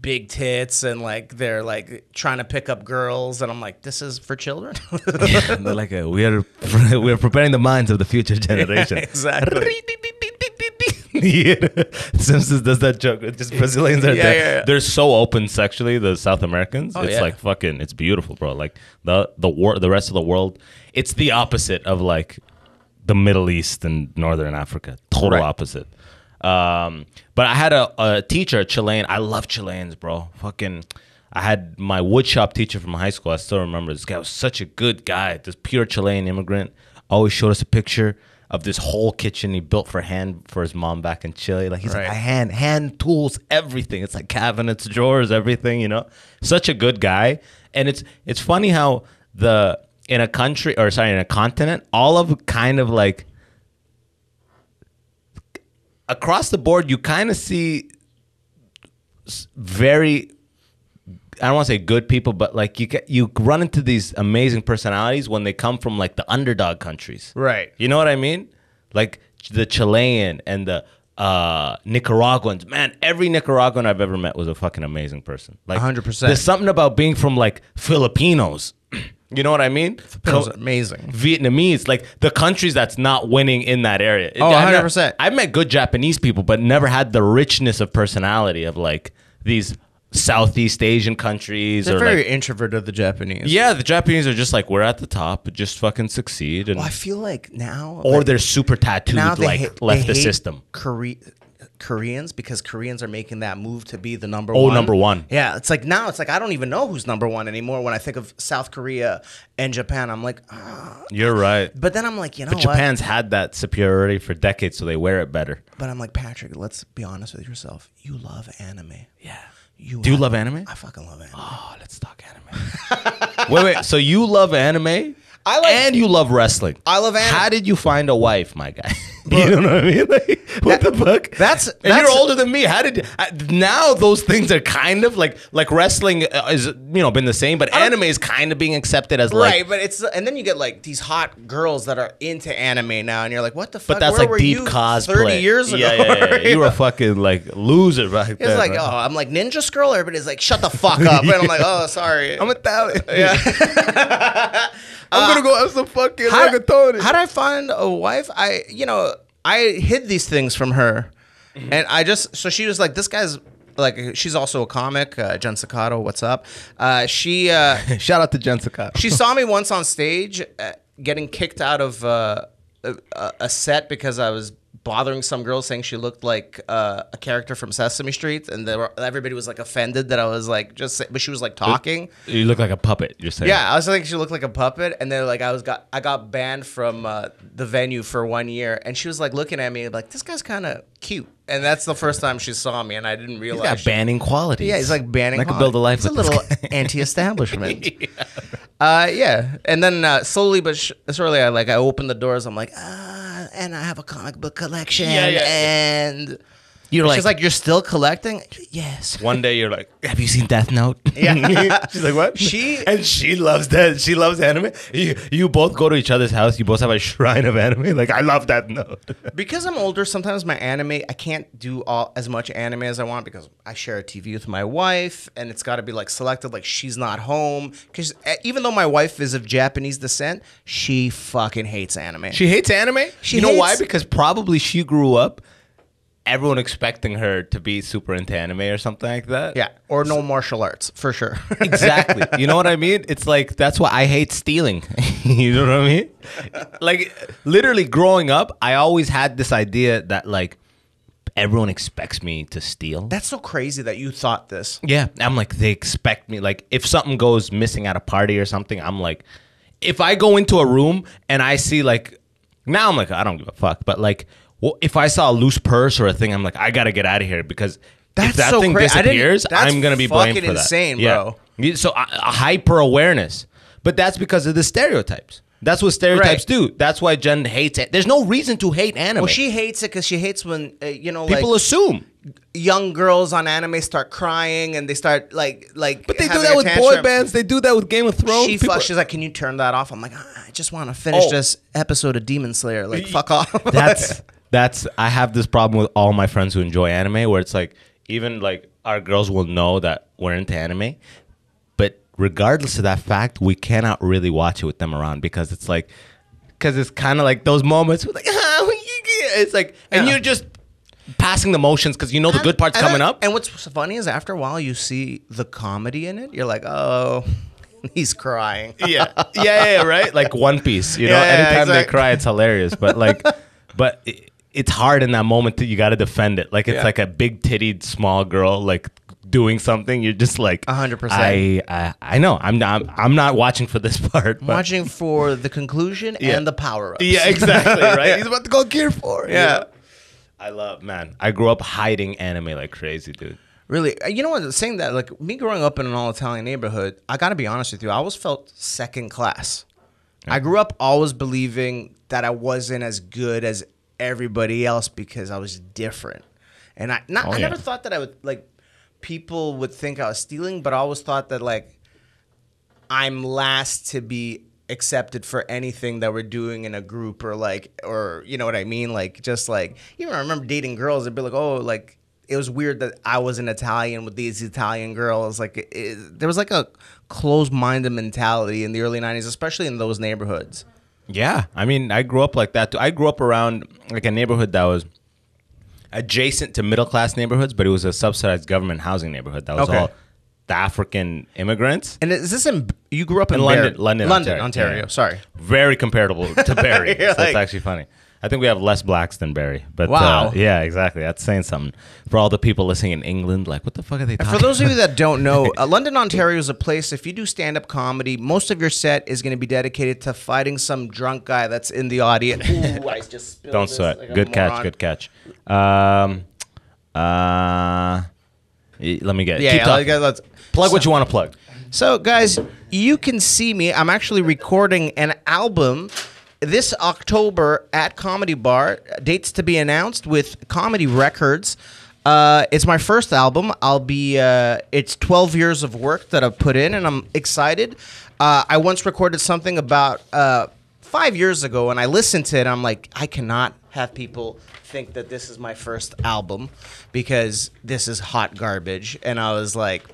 big tits and like they're like trying to pick up girls. And I'm like, this is for children. Yeah, they're like, a, we are we are preparing the minds of the future generation. Yeah, exactly. Simpsons does that joke. Just Brazilians are yeah, yeah, yeah. They're so open sexually, the South Americans. Oh, it's yeah. like fucking, it's beautiful, bro. Like the the war, the rest of the world, it's the opposite of like the Middle East and Northern Africa. Total right. opposite. Um, but I had a, a teacher, Chilean. I love Chileans, bro. Fucking, I had my woodshop teacher from high school. I still remember this guy was such a good guy. This pure Chilean immigrant. Always showed us a picture of this whole kitchen he built for hand for his mom back in Chile. Like he's right. like I hand hand tools everything. It's like cabinets, drawers, everything. You know, such a good guy. And it's it's funny how the in a country or sorry in a continent, all of kind of like across the board, you kind of see very I don't want to say good people, but like you get, you run into these amazing personalities when they come from like the underdog countries. Right. You know what I mean? Like the Chilean and the uh, Nicaraguans. Man, every Nicaraguan I've ever met was a fucking amazing person. Like one hundred percent. There's something about being from like Filipinos. You know what I mean? Filipinos are amazing. Vietnamese, like the countries that's not winning in that area. Oh, one hundred percent. I've met good Japanese people, but never had the richness of personality of like these Southeast Asian countries. They're or very like, introverted, the Japanese. Yeah, the Japanese are just like, we're at the top, just fucking succeed. And well, I feel like now... Or like, they're super tattooed, now they like, hate, left they the hate system. Kore- Koreans, because Koreans are making that move to be the number oh, one. Oh, number one. Yeah, it's like now, it's like, I don't even know who's number one anymore. When I think of South Korea and Japan, I'm like... Oh. You're right. But then I'm like, you know but what? Japan's had that superiority for decades, so they wear it better. But I'm like, Patrick, let's be honest with yourself. You love anime. Yeah. You Do you love anime? I fucking love anime. Oh, let's talk anime. wait, wait. So you love anime? I like, and you love wrestling. I love anime. How did you find a wife, my guy? Bro, you know what I mean? Like, what that, the fuck? That's, and that's, you're older than me. How did I, now those things are kind of like like wrestling is you know been the same, but anime is kind of being accepted as right. Like, but it's and then you get like these hot girls that are into anime now, and you're like, what the fuck? But that's Where like were deep you cosplay. Thirty years ago, yeah, yeah, yeah, yeah. you were a fucking like loser back it's then. It's like right? oh, I'm like ninja scroll. Everybody's like, shut the fuck up, yeah. and I'm like, oh, sorry, I'm a thousand. Yeah. I'm gonna go have some fucking rigatoni. How did I find a wife? I, you know, I hid these things from her, mm-hmm. and I just so she was like, this guy's like, she's also a comic, uh, Jen Saccato. What's up? Uh, she uh, shout out to Jen Saccato. She saw me once on stage uh, getting kicked out of uh, a, a set because I was bothering some girl saying she looked like uh, a character from Sesame Street, and they were, everybody was like offended that I was like just, say, but she was like talking. You look like a puppet. You're saying? Yeah, I was thinking she looked like a puppet, and they're like, I was got, I got banned from uh, the venue for one year, and she was like looking at me like, this guy's kind of cute, and that's the first time she saw me, and I didn't realize. He's got banning qualities. Yeah, he's like banning. I could build a life. It's a little anti-establishment. yeah. Uh, yeah, and then uh, slowly but sh surely, I like I opened the doors. I'm like ah. And I have a comic book collection. Yeah, yeah, and yeah. You're like, she's like, you're still collecting? Yes. One day you're like, have you seen Death Note? Yeah. She's like, what? She and she loves that. She loves anime. You, you both go to each other's house. You both have a shrine of anime. Like, I love Death Note. Because I'm older, sometimes my anime, I can't do all as much anime as I want because I share a T V with my wife, and it's got to be like selected. Like, she's not home because even though my wife is of Japanese descent, she fucking hates anime. She hates anime. She you hates know why? Because probably she grew up. Everyone expecting her to be super into anime or something like that. Yeah, or no martial arts, for sure. Exactly. You know what I mean? It's like, that's why I hate stealing. You know what I mean? Like, literally growing up, I always had this idea that, like, everyone expects me to steal. That's so crazy that you thought this. Yeah, I'm like, they expect me. Like, if something goes missing at a party or something, I'm like, if I go into a room and I see, like, now I'm like, I don't give a fuck, but, like, well, if I saw a loose purse or a thing, I'm like, I gotta get out of here because that's if that so thing crazy. disappears, I'm gonna be blamed for that. That's fucking insane, bro. Yeah. So a, a hyper awareness, but that's because of the stereotypes. That's what stereotypes right. do. That's why Jen hates it. There's no reason to hate anime. Well, she hates it because she hates when uh, you know people like, assume. young girls on anime start crying and they start like like. But they do that with boy bands. They do that with Game of Thrones. She fuck, she's like, "Can you turn that off?" I'm like, ah, I just want to finish oh. this episode of Demon Slayer. Like, fuck off. That's that's. I have this problem with all my friends who enjoy anime, where it's like even like our girls will know that we're into anime, but regardless of that fact, we cannot really watch it with them around because it's like, because it's kind of like those moments. Where like, ah, it's like, and yeah. you're just. Passing the motions because you know the good part's coming up. And what's funny is after a while you see the comedy in it. You're like, oh, he's crying. yeah. yeah, yeah, right. Like One Piece, you know. Yeah, anytime exactly. they cry, it's hilarious. But like, but it, it's hard in that moment that you got to defend it. Like it's yeah. like a big tittied small girl like doing something. You're just like, a hundred percent. I, I I know. I'm not. I'm not watching for this part. I'm watching for the conclusion yeah. and the power ups. Yeah, exactly. Right. yeah. He's about to go Gear Four. Yeah. You know? I love, man, I grew up hiding anime like crazy, dude. Really? You know what? Saying that, like, me growing up in an all-Italian neighborhood, I got to be honest with you, I always felt second class. Yeah. I grew up always believing that I wasn't as good as everybody else because I was different. And I not, oh, I yeah. never thought that I would, like, people would think I was stealing, but I always thought that, like, I'm last to be accepted for anything that we're doing in a group or like, or you know what I mean? Like, just like, you know, I remember dating girls, they'd be like, oh, like, it was weird that I was an Italian with these Italian girls. Like, it, it, there was like a closed-minded mentality in the early nineties, especially in those neighborhoods. Yeah. I mean, I grew up like that too. I grew up around like a neighborhood that was adjacent to middle-class neighborhoods, but it was a subsidized government housing neighborhood. That was okay. all. The African immigrants. And is this in, you grew up in, in London, London, London, Ontario. Ontario yeah. Sorry. Very comparable to Barrie. So like, that's actually funny. I think we have less blacks than Barrie. But wow. Uh, yeah, exactly. That's saying something. For all the people listening in England, like, what the fuck are they talking about? For those about? of you that don't know, uh, London, Ontario is a place, if you do stand-up comedy, most of your set is going to be dedicated to fighting some drunk guy that's in the audience. Ooh, I just spilled Don't this sweat. Like good catch, good catch. Um, uh... Let me get it. Yeah, yeah, like, let's, plug so, what you want to plug. So, guys, you can see me. I'm actually recording an album this October at Comedy Bar. Dates to be announced with Comedy Records. Uh, it's my first album. I'll be. Uh, it's twelve years of work that I've put in, and I'm excited. Uh, I once recorded something about uh, five years ago, and I listened to it. And I'm like, I cannot have people think that this is my first album because this is hot garbage. And I was like,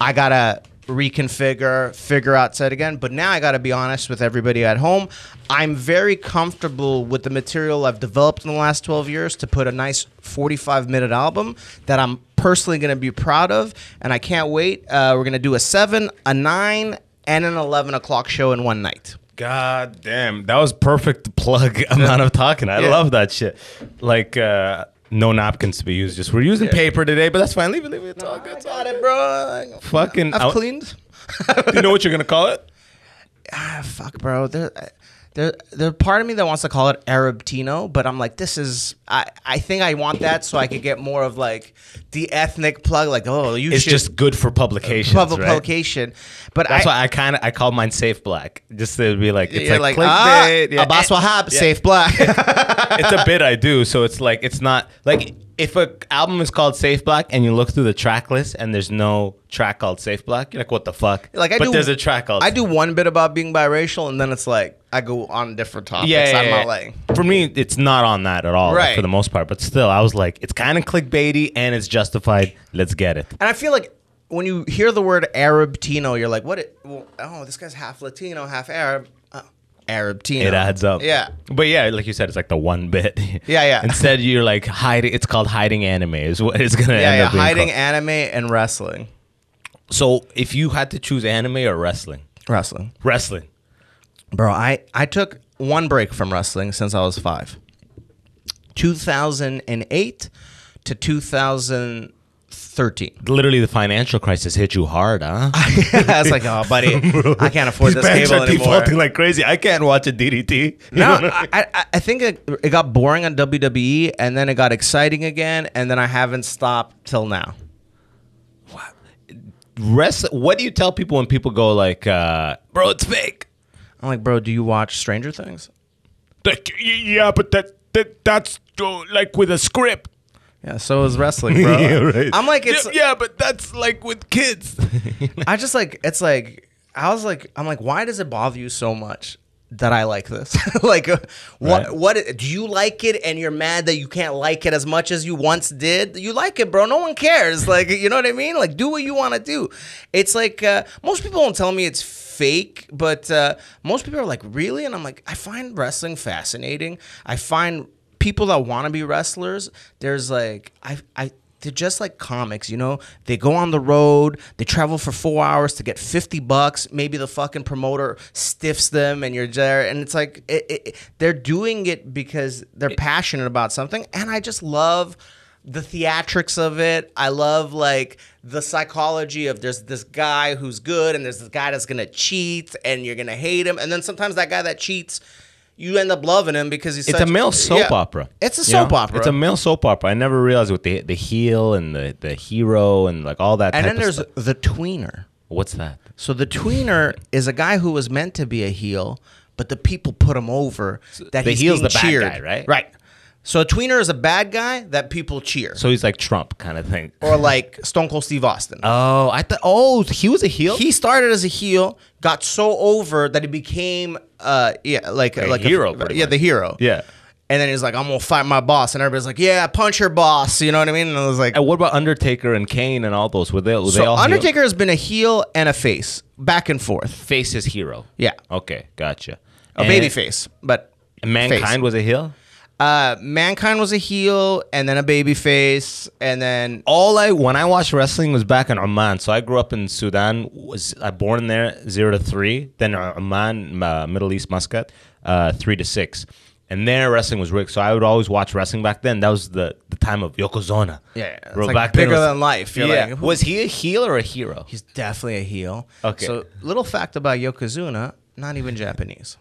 I gotta reconfigure, figure out set again. But now I gotta be honest with everybody at home. I'm very comfortable with the material I've developed in the last twelve years to put a nice forty-five minute album that I'm personally gonna be proud of. And I can't wait. Uh, we're gonna do a seven, a nine, and an eleven o'clock show in one night. God damn, that was perfect plug amount of talking. I yeah. love that shit. Like, uh, no napkins to be used. Just we're using yeah. paper today, but that's fine. Leave it, leave it. It's no, all good. I got it, bro. Fucking, I've out. cleaned. Do you know what you're gonna call it? Ah, fuck, bro. There, there, there. Part of me that wants to call it Arabtino, but I'm like, this is. I, I think I want that so I could get more of like the ethnic plug. Like, oh, you. It's should, just good for publication. Public right? publication. But that's I, why I kind of I call mine Safe Black, just to be like it's yeah, like, like clickbait. Ah, yeah. Boss Wahab, yeah. Safe Black. It's a bit I do, so it's like it's not like if an album is called Safe Black and you look through the track list and there's no track called Safe Black, you're like, what the fuck? Like I but do, there's a track called. I do one bit about being biracial, and then it's like I go on different topics. Yeah, yeah, I'm yeah. not like for me, it's not on that at all, right? Like, for the most part, but still, I was like, it's kind of clickbaity and it's justified. Let's get it. And I feel like. When you hear the word Arabtino, you're like, what? It, well, oh, this guy's half Latino, half Arab. Oh, Arabtino. It adds up. Yeah. But yeah, like you said, it's like the one bit. Yeah, yeah. Instead, you're like hiding. It's called hiding anime is what it's going to yeah, end yeah, up being hiding called. Anime and wrestling. So if you had to choose anime or wrestling? Wrestling. Wrestling. Bro, I, I took one break from wrestling since I was five. two thousand eight to two thousand... thirteen. Literally, the financial crisis hit you hard, huh? I was like, oh, buddy, bro, I can't afford this cable anymore. These banks are defaulting like crazy. I can't watch a D D T. No, I, I, I think it, it got boring on W W E, and then it got exciting again, and then I haven't stopped till now. What? Rest, what do you tell people when people go like, uh, bro, it's fake? I'm like, bro, do you watch Stranger Things? Like, yeah, but that, that that's uh, like with a script. Yeah, so is wrestling, bro. Yeah, right. I'm like, it's yeah, yeah, but that's like with kids. I just like, it's like, I was like, I'm like, why does it bother you so much that I like this? Like, uh, what, right. what, do you like it and you're mad that you can't like it as much as you once did? You like it, bro. No one cares. Like, you know what I mean? Like, do what you want to do. It's like, uh, most people don't tell me it's fake, but uh, most people are like, really? And I'm like, I find wrestling fascinating. I find people that want to be wrestlers, there's like, I, I, they're just like comics, you know? They go on the road, they travel for four hours to get fifty bucks. Maybe the fucking promoter stiffs them and you're there. And it's like, it, it, they're doing it because they're passionate about something. And I just love the theatrics of it. I love like the psychology of there's this guy who's good and there's this guy that's gonna cheat and you're gonna hate him. And then sometimes that guy that cheats, you end up loving him because he's. It's such, a male soap yeah. opera. It's a soap know? opera. It's a male soap opera. I never realized with the the heel and the the hero and like all that. And type then of there's stuff. The tweener. What's that? So the tweener is a guy who was meant to be a heel, but the people put him over. So that the he's heel's the bad cheered. guy, right? Right. So a tweener is a bad guy that people cheer. So he's like Trump kind of thing, or like Stone Cold Steve Austin. Oh, I thought. Oh, he was a heel. He started as a heel, got so over that he became. Uh, yeah, like a like hero, a, yeah, much. the hero, yeah. And then he's like, "I'm gonna fight my boss," and everybody's like, "Yeah, punch your boss." You know what I mean? And I was like, "And what about Undertaker and Kane and all those? Were they, were so they all?" Undertaker heel? has been a heel and a face, back and forth. Face is hero. Yeah. Okay, gotcha. A and baby face, but Mankind face. was a heel. Uh, Mankind was a heel, and then a baby face, and then all I when I watched wrestling was back in Oman. So I grew up in Sudan. Was I born there zero to three? Then Oman, uh, Middle East, Muscat, uh, three to six, and there wrestling was rigged. So I would always watch wrestling back then. That was the the time of Yokozuna. Yeah, yeah. It's like back bigger was, than life. You're yeah. Like, was he a heel or a hero? He's definitely a heel. Okay. So little fact about Yokozuna: not even Japanese.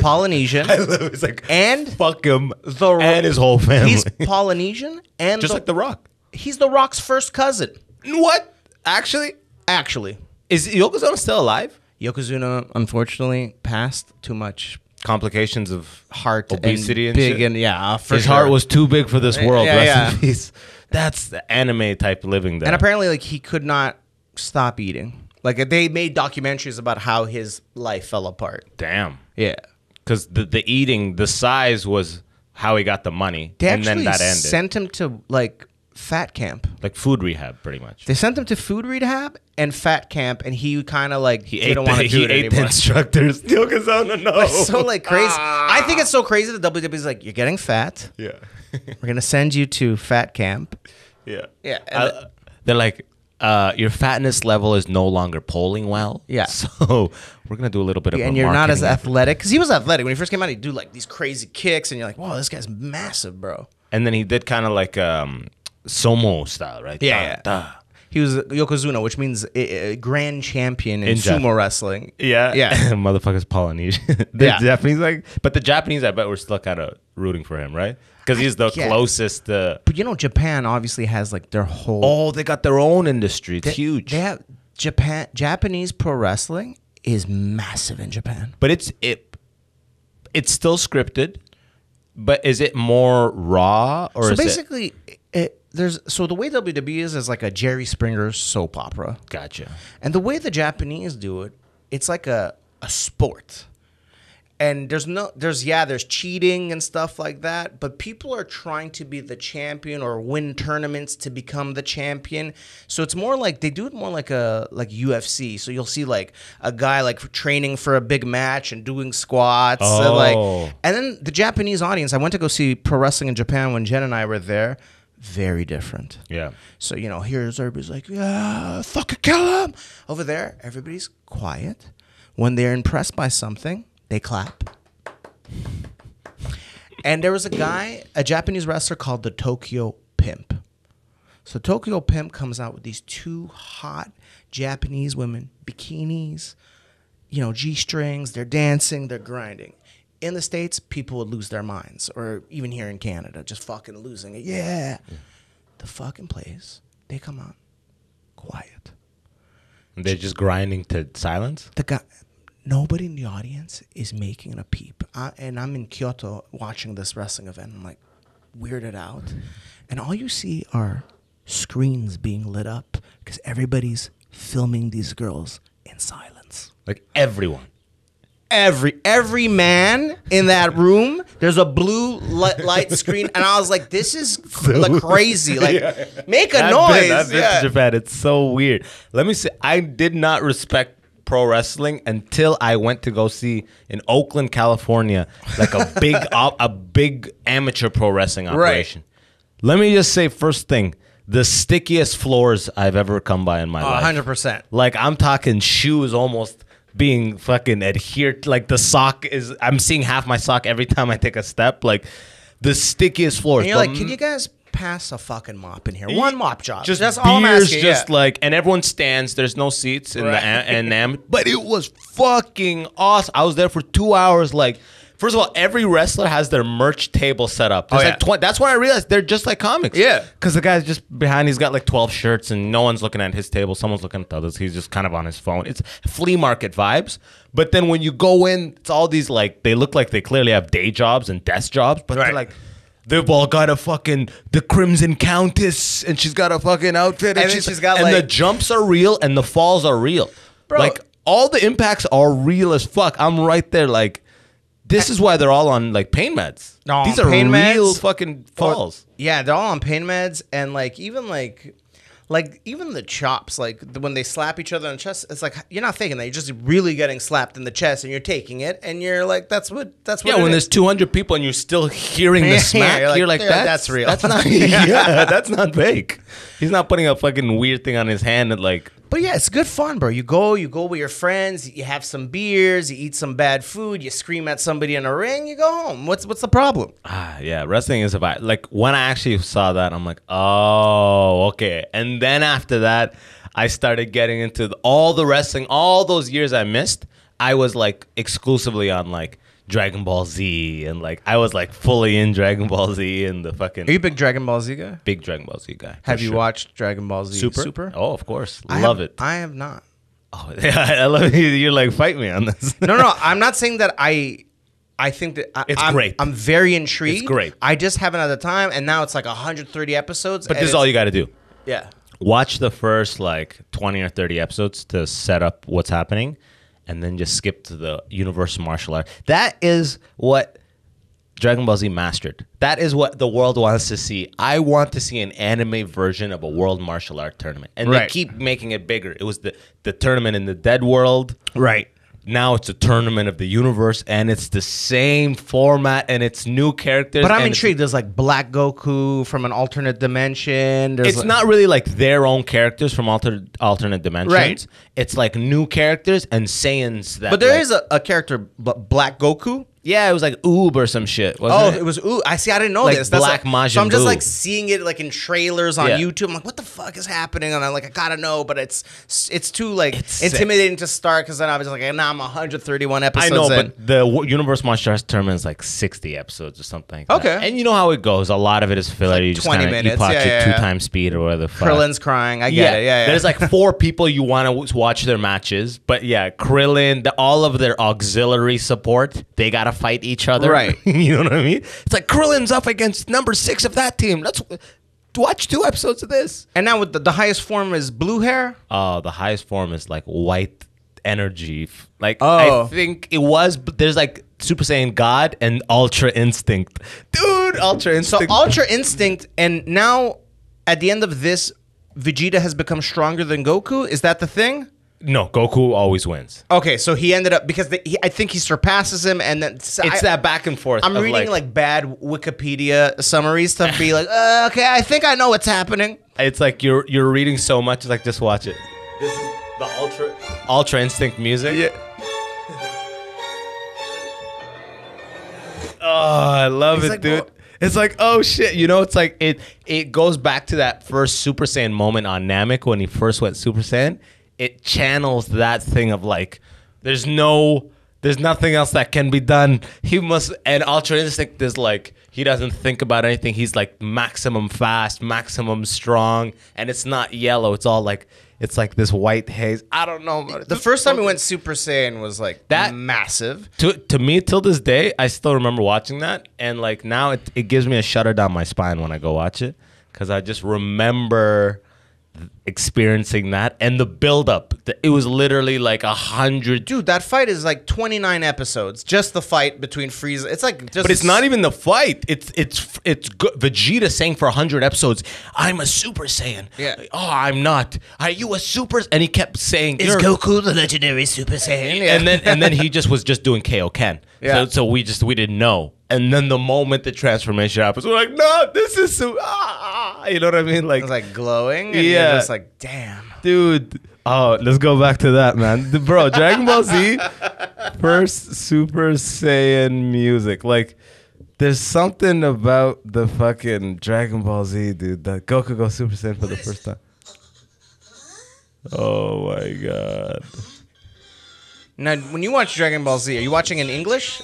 Polynesian. I love it. It's like, and fuck him the and his whole family. He's Polynesian and just the, like The Rock. He's The Rock's first cousin. What? Actually, actually, is Yokozuna still alive? Yokozuna, unfortunately, passed too much. Complications of heart, obesity, and, and big, shit. and yeah, for his sure. heart was too big for this world. Yeah, Rest yeah. in peace. That's the anime type living. There. And apparently, like he could not stop eating. Like, they made documentaries about how his life fell apart. Damn. Yeah. Because the, the eating, the size was how he got the money. They and then that ended. sent him to, like, fat camp. Like food rehab, pretty much. They sent him to food rehab and fat camp, and he kind of, like, he didn't want to do it anymore. He ate the instructors. Yokozuna, no. It's so, like, crazy. Ah. I think it's so crazy that W W E's like, you're getting fat. Yeah. We're going to send you to fat camp. Yeah. Yeah. I, the, they're like... Uh, your fatness level is no longer polling well. Yeah. So we're going to do a little bit of yeah, a And you're not as athletic. Because he was athletic. When he first came out, he'd do like these crazy kicks. And you're like, wow, this guy's massive, bro. And then he did kind of like um, sumo style, right? Yeah. Da, yeah. Da. He was Yokozuna, which means a, a grand champion in, in sumo wrestling. Yeah. Yeah. Motherfuckers Polynesian. the yeah. Japanese, like, but the Japanese, I bet, were still kind of rooting for him, right? Because he's the yeah. closest. Uh, but you know, Japan obviously has like their whole. Oh, they got their own industry. It's they, huge. They have Japan. Japanese pro wrestling is massive in Japan. But it's it. It's still scripted, but is it more raw or? So is basically, it, it, there's so the way W W E is is like a Jerry Springer soap opera. Gotcha. And the way the Japanese do it, it's like a a sport. And there's no, there's, yeah, there's cheating and stuff like that. But people are trying to be the champion or win tournaments to become the champion. So it's more like, they do it more like a, like U F C. So you'll see like a guy like training for a big match and doing squats. Oh. And, like, and then the Japanese audience, I went to go see pro wrestling in Japan when Jen and I were there. Very different. Yeah. So, you know, here's everybody's like, yeah, fucking kill him. Over there, everybody's quiet. When they're impressed by something, they clap. And there was a guy, a Japanese wrestler called the Tokyo Pimp. So Tokyo Pimp comes out with these two hot Japanese women, bikinis, you know, G-strings. They're dancing, they're grinding. In the States, people would lose their minds. Or even here in Canada, just fucking losing it. Yeah. yeah. The fucking place, they come out quiet. And they're just grinding to silence? The guy... Nobody in the audience is making a peep. I, and I'm in Kyoto watching this wrestling event. I'm like, weirded out. And all you see are screens being lit up because everybody's filming these girls in silence. Like everyone. Every every man in that room, there's a blue light, light screen, and I was like, "This is like crazy! Like, yeah. make a I've noise!" Been, I've been yeah. to Japan. It's so weird. Let me say, I did not respect pro wrestling until I went to go see in Oakland, California, like a big op, a big amateur pro wrestling operation. Right. Let me just say, first thing. The stickiest floors I've ever come by in my oh, life. one hundred percent. Like, I'm talking shoes almost being fucking adhered. Like, the sock is... I'm seeing half my sock every time I take a step. Like, the stickiest floors. And you're but, like, can you guys pass a fucking mop in here? One mop job. Just That's beers, all I'm asking. Just yeah. like... And everyone stands. There's no seats in right. the... And, and, but it was fucking awesome. I was there for two hours, like... First of all, every wrestler has their merch table set up. Oh, yeah. like that's when I realized they're just like comics. Yeah. Because the guy's just behind, he's got like twelve shirts and no one's looking at his table. Someone's looking at the others. He's just kind of on his phone. It's flea market vibes. But then when you go in, it's all these like, they look like they clearly have day jobs and desk jobs. But right. they're like, they've all got a fucking, the Crimson Countess and she's got a fucking outfit. And, and, she's, she's got and like, the jumps are real and the falls are real. Bro. Like all the impacts are real as fuck. I'm right there like. This is why they're all on like pain meds. No, these are real fucking falls. Yeah, they're all on pain meds, and like even like, like even the chops, like when they slap each other in the chest, it's like you're not thinking that, you're just really getting slapped in the chest, and you're taking it, and you're like, that's what that's what. Yeah, when there's two hundred people and you're still hearing the smack, you're like, that's real. That's not. Yeah, that's not fake. He's not putting a fucking weird thing on his hand and like. But yeah, it's good fun, bro. You go, you go with your friends, you have some beers, you eat some bad food, you scream at somebody in a ring, you go home. What's what's the problem? Ah, yeah, wrestling is about like when I actually saw that, I'm like, oh, okay. And then after that, I started getting into the, all the wrestling, all those years I missed. I was like exclusively on like Dragon Ball Z, and like I was like fully in Dragon Ball Z and the fucking. Are you a big Dragon Ball Z guy? Big Dragon Ball Z guy. Have you sure. watched Dragon Ball Z Super? Super? Oh, of course, I love have, it. I have not. Oh, yeah, I love you. You're like fight me on this. No, no, I'm not saying that. I, I think that I, it's I'm, great. I'm very intrigued. It's great. I just haven't had the time, and now it's like one hundred thirty episodes. But this is all you got to do. Yeah. Watch the first like twenty or thirty episodes to set up what's happening. And then just skip to the universal martial art. That is what Dragon Ball Z mastered. That is what the world wants to see. I want to see an anime version of a world martial art tournament. And right. they keep making it bigger. It was the, the tournament in the dead world. Right. Now it's a tournament of the universe, and it's the same format, and it's new characters. But I'm intrigued. There's like Black Goku from an alternate dimension. There's it's like not really like their own characters from alter alternate dimensions. Right. It's like new characters and Saiyans. That but there like is a, a character, Black Goku. Yeah, it was like Oob or some shit. Wasn't oh, it? it was Oob. I see. I didn't know like this. That's Black like, Majin So I'm just Oob. Like seeing it like in trailers on yeah. YouTube. I'm like, what the fuck is happening? And I'm like, I gotta know, but it's it's too like it's intimidating sick. to start because then I was like, nah, I'm one hundred thirty-one episodes. I know, in. But the Universe Martial Arts Tournament is like sixty episodes or something. Like okay, that. And you know how it goes. A lot of it is filler. Like you just twenty minutes. Yeah, yeah, yeah. Two times speed or whatever. The fuck. Krillin's crying. I get yeah. it. Yeah, yeah. There's like four people you want to watch their matches, but yeah, Krillin, the, all of their auxiliary support, they gotta. Fight each other, right? You know what I mean? It's like Krillin's up against number six of that team. Let's watch two episodes of this. And now, with the, the highest form is blue hair. Oh, uh, the highest form is like white energy. Like oh. I think it was. But there's like Super Saiyan God and Ultra Instinct, dude. Ultra Instinct. So Ultra Instinct, and now at the end of this, Vegeta has become stronger than Goku. Is that the thing? No, Goku always wins. Okay, so he ended up because the, he, I think he surpasses him, and then so it's I, that back and forth. I'm reading like, like bad Wikipedia summaries to be like, uh, okay, I think I know what's happening. It's like you're you're reading so much. It's like just watch it. This is the ultra ultra instinct music. Yeah. Oh, I love He's it, like, dude. Well, it's like, oh shit, you know, it's like it it goes back to that first Super Saiyan moment on Namek when he first went Super Saiyan. It channels that thing of like, there's no, there's nothing else that can be done. He must, and Ultra Instinct is like, he doesn't think about anything. He's like maximum fast, maximum strong. And it's not yellow. It's all like, It's like this white haze. I don't know. The first time it went Super Saiyan was like that massive. To to me, till this day, I still remember watching that, and like now it it gives me a shudder down my spine when I go watch it, because I just remember experiencing that and the buildup. It was literally like a hundred. Dude, that fight is like twenty-nine episodes. Just the fight between Frieza. It's like just. But it's not even the fight. It's it's it's good. Vegeta saying for a hundred episodes, "I'm a Super Saiyan." Yeah. Like, oh, I'm not. Are you a Super? And he kept saying, "Is Goku the legendary Super Saiyan?" Yeah. And then and then he just was just doing Kaioken. Yeah. So, so we just we didn't know. And then the moment the transformation happens, we're like, no, this is so, ah, you know what I mean? Like, it's like glowing. And yeah. You're just like, damn. Dude. Oh, let's go back to that, man. The, bro, Dragon Ball Z, first Super Saiyan music. Like, there's something about the fucking Dragon Ball Z, dude, that Goku goes Super Saiyan for the first time. Oh, my God. Now, when you watch Dragon Ball Z, are you watching in English?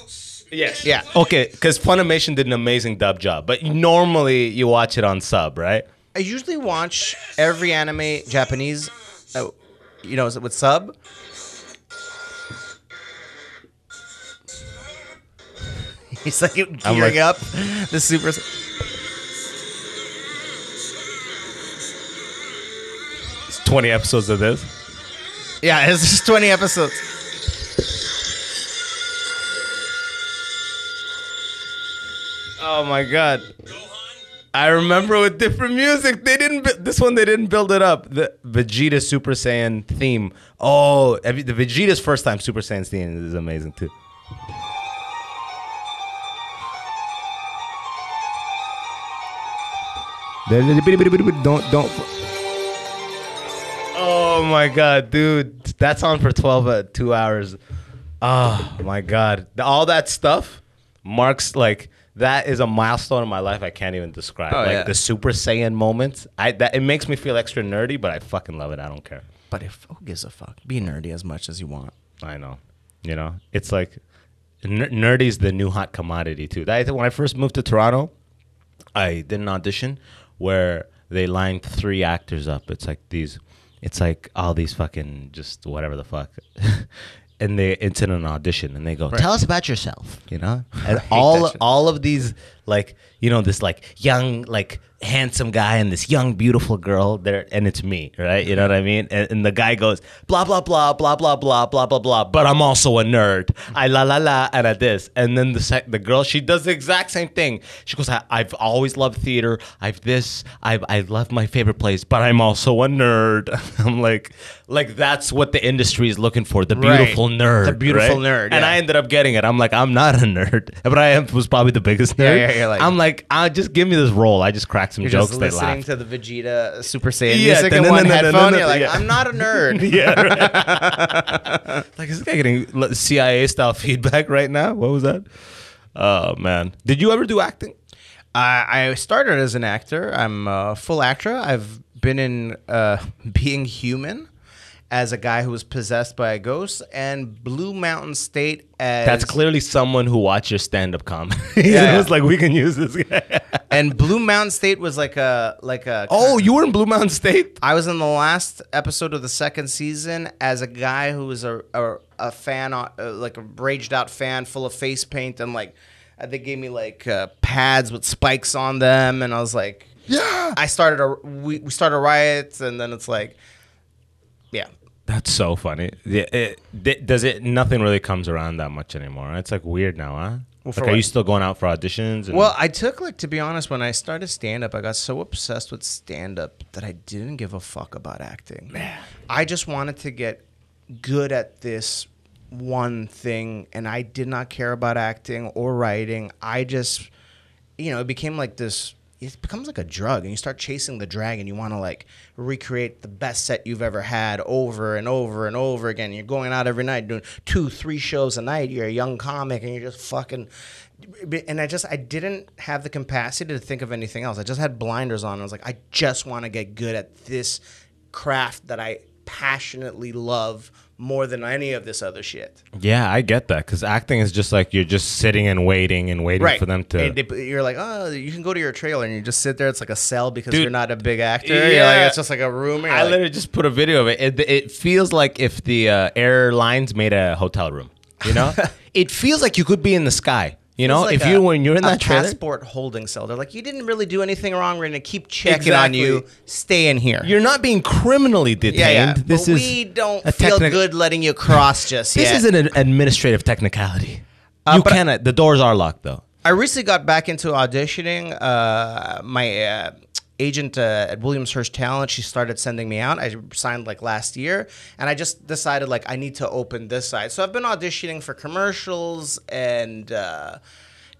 Yes. Yeah. Okay, because Funimation did an amazing dub job, but normally you watch it on sub, right? I usually watch every anime Japanese, uh, you know, with sub. He's like gearing like, up the super. It's twenty episodes of this. Yeah, it's just twenty episodes. Oh my God! I remember with different music. They didn't. This one they didn't build it up. The Vegeta Super Saiyan theme. Oh, the Vegeta's first time Super Saiyan theme is amazing too. Don't don't. Oh my God, dude! That's on for twelve uh, two hours. Oh my God! All that stuff marks like. That is a milestone in my life I can't even describe. Oh, like yeah. The Super Saiyan moments. I that it makes me feel extra nerdy, but I fucking love it. I don't care. But if who gives a fuck? Be nerdy as much as you want. I know. You know, it's like ner nerdy is the new hot commodity too. That when I first moved to Toronto, I did an audition where they lined three actors up. It's like these. It's like all these fucking just whatever the fuck. And they it's in an audition, and they go, right. "Tell us about yourself," you know. And all all of these, like you know, this like young, like handsome guy and this young, beautiful girl there, and it's me, right? You know what I mean? And, and the guy goes, "Blah blah blah blah blah blah blah blah blah," but I'm also a nerd. I la la la and I this, and then the sec the girl she does the exact same thing. She goes, I, "I've always loved theater. I've this. I've I love my favorite place, but I'm also a nerd." I'm like. Like that's what the industry is looking for, the beautiful right. nerd. The beautiful right? nerd. Yeah. And I ended up getting it. I'm like, I'm not a nerd. But I am, was probably the biggest nerd. Yeah, yeah, yeah, like, I'm like, I just give me this role. I just crack some you're jokes. Just they listening laugh. To the Vegeta Super Saiyan yeah, music in one headphone. You're like, yeah. I'm not a nerd. Yeah, right. Like, is this guy getting C I A style feedback right now? What was that? Oh, man. Did you ever do acting? Uh, I started as an actor. I'm a full actor. I've been in uh, Being Human. As a guy who was possessed by a ghost, and Blue Mountain State as... That's clearly someone who watched your stand-up comedy. Yeah, yeah. It was like, we can use this guy. And Blue Mountain State was like a... like a. Oh, you were in Blue Mountain State? I was in the last episode of the second season as a guy who was a, a, a fan, uh, like a raged-out fan full of face paint, and like they gave me like uh, pads with spikes on them, and I was like... Yeah! I started a... We, we started riots, and then it's like... Yeah. That's so funny. It, it, does it? Nothing really comes around that much anymore. It's like weird now, huh? Well, like, are you still going out for auditions? And well, I took like to be honest, when I started stand up, I got so obsessed with stand up that I didn't give a fuck about acting. Man, I just wanted to get good at this one thing, and I did not care about acting or writing. I just, you know, it became like this. It becomes like a drug, and you start chasing the dragon. You want to like recreate the best set you've ever had over and over and over again. You're going out every night doing two, three shows a night. You're a young comic, and you're just fucking. And I just I didn't have the capacity to think of anything else. I just had blinders on. I was like, I just want to get good at this craft that I passionately love more than any of this other shit. Yeah, I get that, because acting is just like you're just sitting and waiting and waiting right. for them to. They, they, you're like, oh, you can go to your trailer and you just sit there. It's like a cell because Dude, you're not a big actor. Yeah, you're like, it's just like a room. I like, literally just put a video of it. It, it feels like if the uh, airlines made a hotel room. You know, it feels like you could be in the sky. You know, like if a, you when you're in that trailer, passport holding cell, they're like, you didn't really do anything wrong. We're gonna keep checking exactly. on you. Stay in here. You're not being criminally detained. Yeah, yeah. This but is we don't feel good letting you cross just this yet. This is an administrative technicality. Uh, you cannot. The doors are locked though. I recently got back into auditioning. Uh, my uh, agent uh, at Williams Hurst Talent, she started sending me out. I signed like last year, and I just decided like I need to open this side. So I've been auditioning for commercials and uh,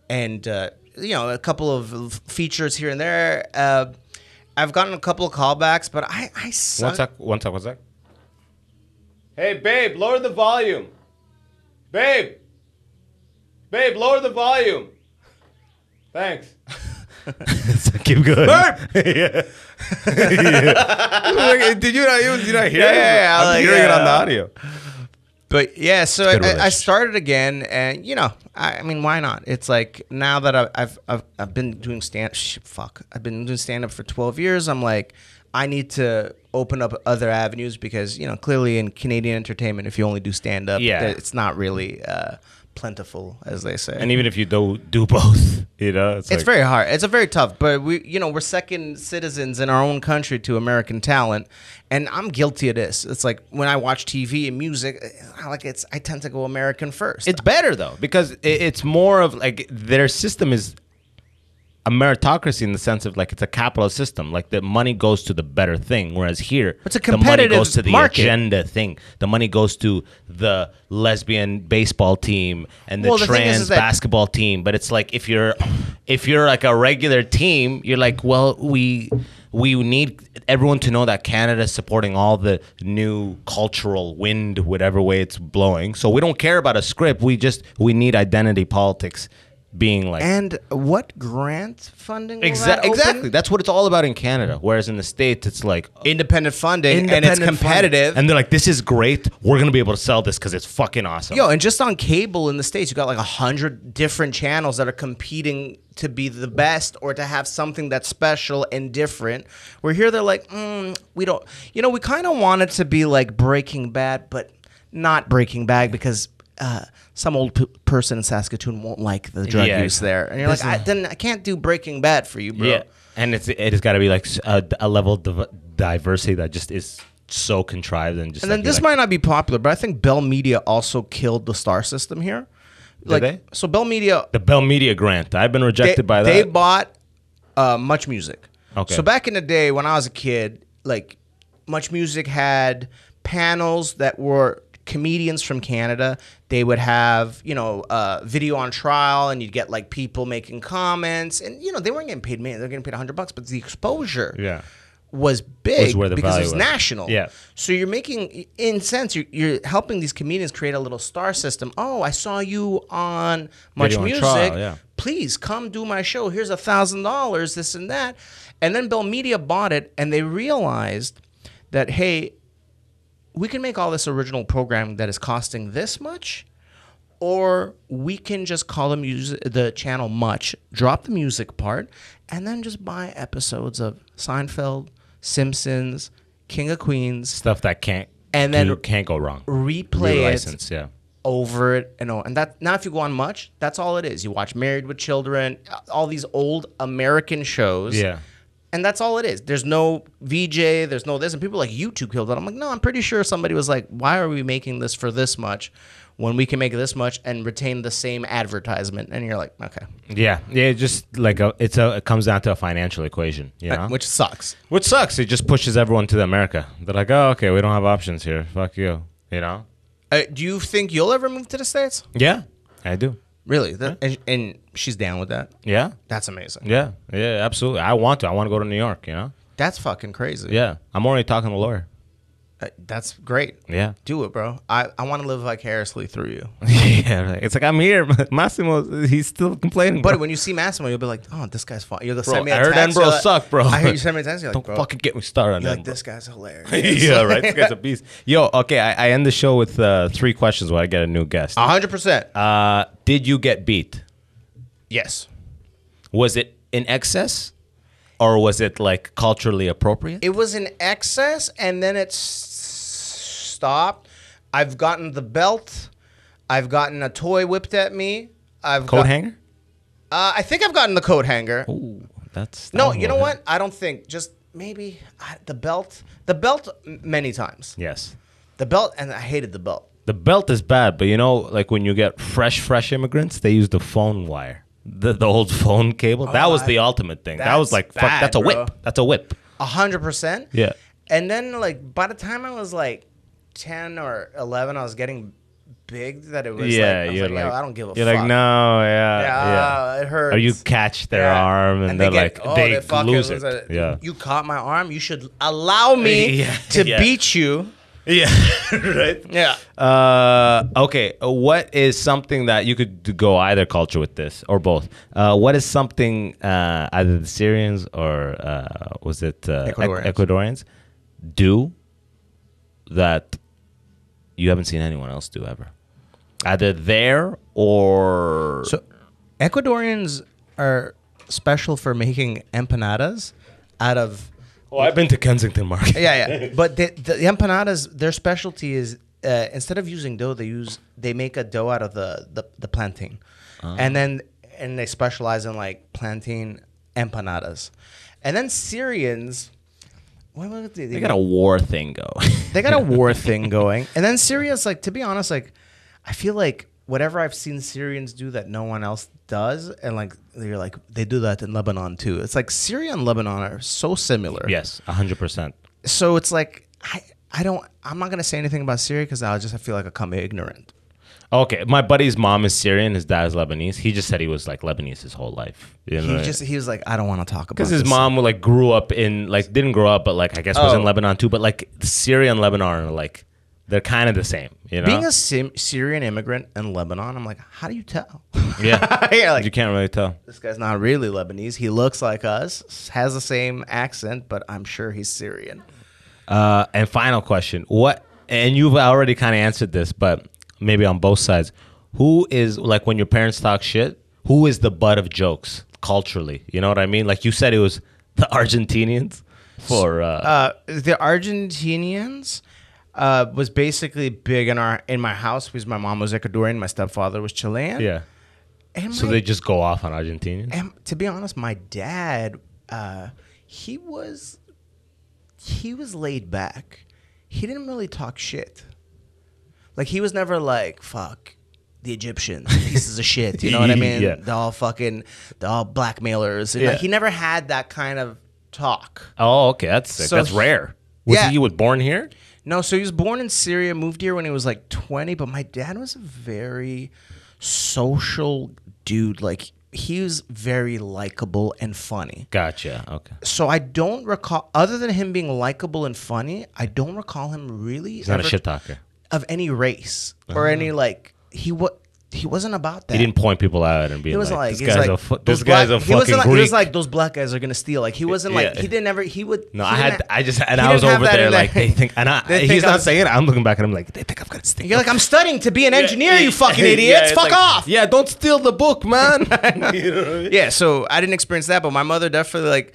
and uh, you know, a couple of features here and there. Uh, I've gotten a couple of callbacks, but I I suck. One sec, one sec, one sec. Hey babe, lower the volume. Babe, babe, lower the volume. Thanks. So keep going. Yeah. Yeah. Did you not, did you not hear yeah, it? Yeah, I'm like, hearing yeah. it on the audio. But yeah, so I, I started again, and you know, I, I mean, why not? It's like now that I've I've I've, I've been doing stand shit, fuck, I've been doing stand up for twelve years. I'm like, I need to open up other avenues because you know, clearly in Canadian entertainment, if you only do stand up, yeah. it's not really. Uh, plentiful, as they say. And even if you do do both, you know, it's, it's like, very hard. It's a very tough, but we, you know, we're second citizens in our own country to American talent, and I'm guilty of this. It's like when I watch T V and music, I like it's I tend to go American first. It's better though, because it, it's more of like their system is a meritocracy in the sense of like it's a capitalist system, like the money goes to the better thing, whereas here it's a competitive the money goes to the market. Agenda thing. The money goes to the lesbian baseball team and the well, trans the is, is basketball team. But it's like if you're if you're like a regular team, you're like, well, we we need everyone to know that Canada's supporting all the new cultural wind, whatever way it's blowing. So we don't care about a script. We just we need identity politics. Being like, and what grant funding? Exactly, that exactly. That's what it's all about in Canada. Whereas in the States, it's like independent funding, independent and it's competitive. Funding. And they're like, "This is great. We're gonna be able to sell this because it's fucking awesome." Yo, and just on cable in the States, you got like a hundred different channels that are competing to be the best or to have something that's special and different. Where here, they're like, mm, "We don't." You know, we kind of want it to be like Breaking Bad, but not Breaking Bad because. Uh, some old p person in Saskatoon won't like the drug yeah, use there, and you're like, I, then I can't do Breaking Bad for you, bro. Yeah, and it's it has got to be like a, a level of diversity that just is so contrived and just. And like then this like, might not be popular, but I think Bell Media also killed the star system here. Like, did they? So Bell Media, the Bell Media grant, I've been rejected they, by that. They bought uh, Much Music. Okay. So back in the day when I was a kid, like Much Music had panels that were. Comedians from Canada, they would have, you know, uh, video on trial, and you'd get like people making comments, and you know they weren't getting paid money; they're getting paid a hundred bucks, but the exposure, yeah, was big was because it was, was national. Yeah, so you're making, in sense, you're, you're helping these comedians create a little star system. Oh, I saw you on Much video Music. On trial, yeah. Please come do my show. Here's a thousand dollars, this and that, and then Bell Media bought it, and they realized that hey. We can make all this original programming that is costing this much, or we can just call the music, the channel Much, drop the music part, and then just buy episodes of Seinfeld, Simpsons, King of Queens, stuff that can't and then can't go wrong. Replay license, yeah. Over it and over. And that now, if you go on Much, that's all it is. You watch Married with Children, all these old American shows, yeah. And that's all it is. There's no V J. There's no this. And people are like, YouTube killed it. I'm like, no, I'm pretty sure somebody was like, why are we making this for this much when we can make this much and retain the same advertisement? And you're like, okay. Yeah. Yeah. It just like a, it's a, it comes down to a financial equation, you know? Which sucks. Which sucks. It just pushes everyone to America. They're like, oh, okay, we don't have options here. Fuck you. You know? Uh, do you think you'll ever move to the States? Yeah, I do. Really? That, yeah. and, and she's down with that? Yeah. That's amazing. Yeah. Yeah, absolutely. I want to. I want to go to New York, you know? That's fucking crazy. Yeah. I'm already talking to a lawyer. That's great. Yeah. Do it, bro. I, I want to live vicariously through you. Yeah. Right. It's like, I'm here. Massimo, he's still complaining. But bro, when you see Massimo, you'll be like, oh, this guy's fun. You'll send me a text. I heard Edinburgh like, suck, bro. I heard you send me a text. You're like, don't bro, fucking get me started on that. Like, this guy's hilarious. Yeah, right. This guy's a beast. Yo, okay. I, I end the show with uh, three questions when I get a new guest. one hundred percent. Uh, did you get beat? Yes. Was it in excess? Or was it like culturally appropriate? It was in excess, and then it stopped. I've gotten the belt. I've gotten a toy whipped at me. I've coat got, hanger. Uh, I think I've gotten the coat hanger. Ooh, that's no. You know what? It. I don't think. Just maybe I, the belt. The belt many times. Yes. The belt, and I hated the belt. The belt is bad, but you know, like when you get fresh, fresh immigrants, they use the phone wire. The, the old phone cable. Oh, that was I, the ultimate thing. That was like, bad, fuck, that's a bro. whip. That's a whip. A hundred percent. Yeah. And then like by the time I was like ten or eleven, I was getting big that it was yeah, like, I, was like, like oh, I don't give a you're fuck. You're like, no, yeah, yeah, yeah. It hurts. Or you catch their yeah. arm and, and they're they get, like, oh, they, they lose it. it. Yeah. You caught my arm. You should allow me yeah. to yeah. beat you. Yeah, right? Yeah. Uh, okay, what is something that you could go either culture with this or both? Uh, what is something uh, either the Syrians or uh, was it uh, Ecuadorians. E Ecuadorians do that you haven't seen anyone else do ever? Either there or... So Ecuadorians are special for making empanadas out of... Oh, I've been to Kensington Market. Yeah, yeah. But the, the empanadas, their specialty is uh, instead of using dough, they use they make a dough out of the the, the plantain, oh. and then and they specialize in like plantain empanadas, and then Syrians. What, what, they, they, they got, got a war thing going. They got a war thing going, and then Syrians like to be honest, like I feel like whatever I've seen Syrians do that no one else does, and like they're like they do that in Lebanon too. It's like Syria and Lebanon are so similar. Yes, a hundred percent. So it's like I, I don't, I'm not gonna say anything about Syria because I just I feel like I come ignorant. Okay, my buddy's mom is Syrian, his dad is Lebanese. He just said he was like Lebanese his whole life. You know he right? just he was like, I don't want to talk about because his this. mom like grew up in like didn't grow up, but like I guess oh. was in Lebanon too. But like Syria and Lebanon are like they're kind of the same, you know. Being a Sim Syrian immigrant in Lebanon, I'm like, how do you tell? Yeah, yeah, like, you can't really tell. This guy's not really Lebanese. He looks like us, has the same accent, but I'm sure he's Syrian. Uh, and final question: what? And you've already kind of answered this, but maybe on both sides. Who is like when your parents talk shit? Who is the butt of jokes culturally? You know what I mean? Like you said, it was the Argentinians for uh, uh, the Argentinians. Uh, was basically big in our in my house because my mom was Ecuadorian, my stepfather was Chilean. Yeah, and so my, they just go off on Argentinians. And to be honest, my dad, uh, he was he was laid back. He didn't really talk shit. Like he was never like fuck the Egyptians, pieces of shit. You know what I mean? Yeah. They're all fucking, they're all blackmailers. And yeah. like, he never had that kind of talk. Oh, okay, that's sick. So that's he, rare. Was yeah. he was born here? No, so he was born in Syria, moved here when he was like twenty, but my dad was a very social dude. Like, he was very likable and funny. Gotcha, okay. So I don't recall, other than him being likable and funny, I don't recall him really He's not a shit talker. Of any race or uh-huh. any, like, he was... He wasn't about that. He didn't point people out and be like, like, "This guy's like, a this guy's black, a fucking." He wasn't like, Greek. He was like, "Those black guys are gonna steal." Like he wasn't yeah. like he didn't ever. He would. No, he I had I just and I was over there like they think and I he's think not I'm, saying it. I'm looking back at him like they think I'm gonna steal. You're like I'm studying to be an engineer, yeah, you fucking idiots! Yeah, fuck like, off! Yeah, don't steal the book, man. You know what I mean? Yeah, so I didn't experience that, but my mother definitely like.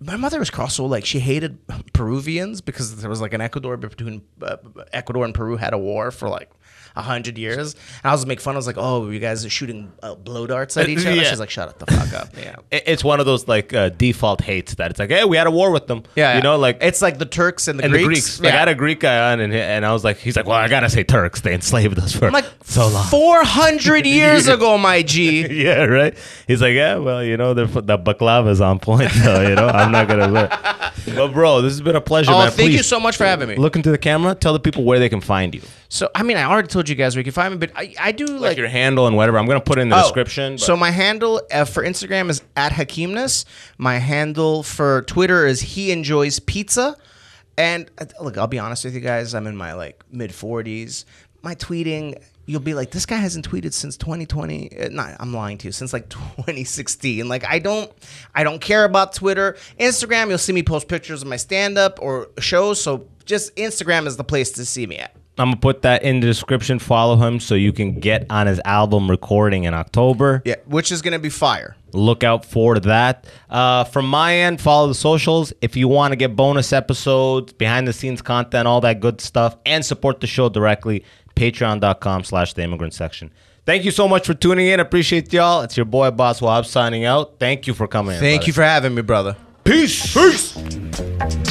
My mother was cross, so like she hated Peruvians because there was like an Ecuador between uh, Ecuador and Peru had a war for like a hundred years. And I was make fun. I was like, "Oh, you guys are shooting uh, blow darts at each other." Yeah. She's like, "Shut the fuck up." Yeah, it's one of those like uh, default hates that it's like, "Hey, we had a war with them." Yeah, you yeah. know, like it's like the Turks and the and Greeks. The Greeks. Yeah. Like, I had a Greek guy on, and and I was like, he's like, "Well, I gotta say Turks. They enslaved us for I'm like so long, four hundred years ago, my G." Yeah, right. He's like, "Yeah, well, you know, the the baklava's on point, though, you know." I'm not gonna look. But bro, this has been a pleasure, oh, man. Thank Please, you so much for having me. Look into the camera. Tell the people where they can find you. So, I mean, I already told you guys where you can find me, but I, I do like, like your handle and whatever. I'm gonna put it in the oh, description. But. So my handle uh, for Instagram is at Hakeemness. My handle for Twitter is He Enjoys Pizza. And look, I'll be honest with you guys. I'm in my like mid forties. My tweeting, you'll be like, this guy hasn't tweeted since twenty twenty. Not, I'm lying to you. Since like twenty sixteen. Like I don't, I don't care about Twitter, Instagram. You'll see me post pictures of my stand up or shows. So just Instagram is the place to see me at. I'm gonna put that in the description. Follow him so you can get on his album recording in October. Yeah, which is gonna be fire. Look out for that. Uh, from my end, follow the socials if you want to get bonus episodes, behind the scenes content, all that good stuff, and support the show directly. Patreon dot com slash the immigrant section. Thank you so much for tuning in. Appreciate y'all. It's your boy Boss Wahab signing out. Thank you for coming. Thank in, you for having me, brother. Peace. Peace.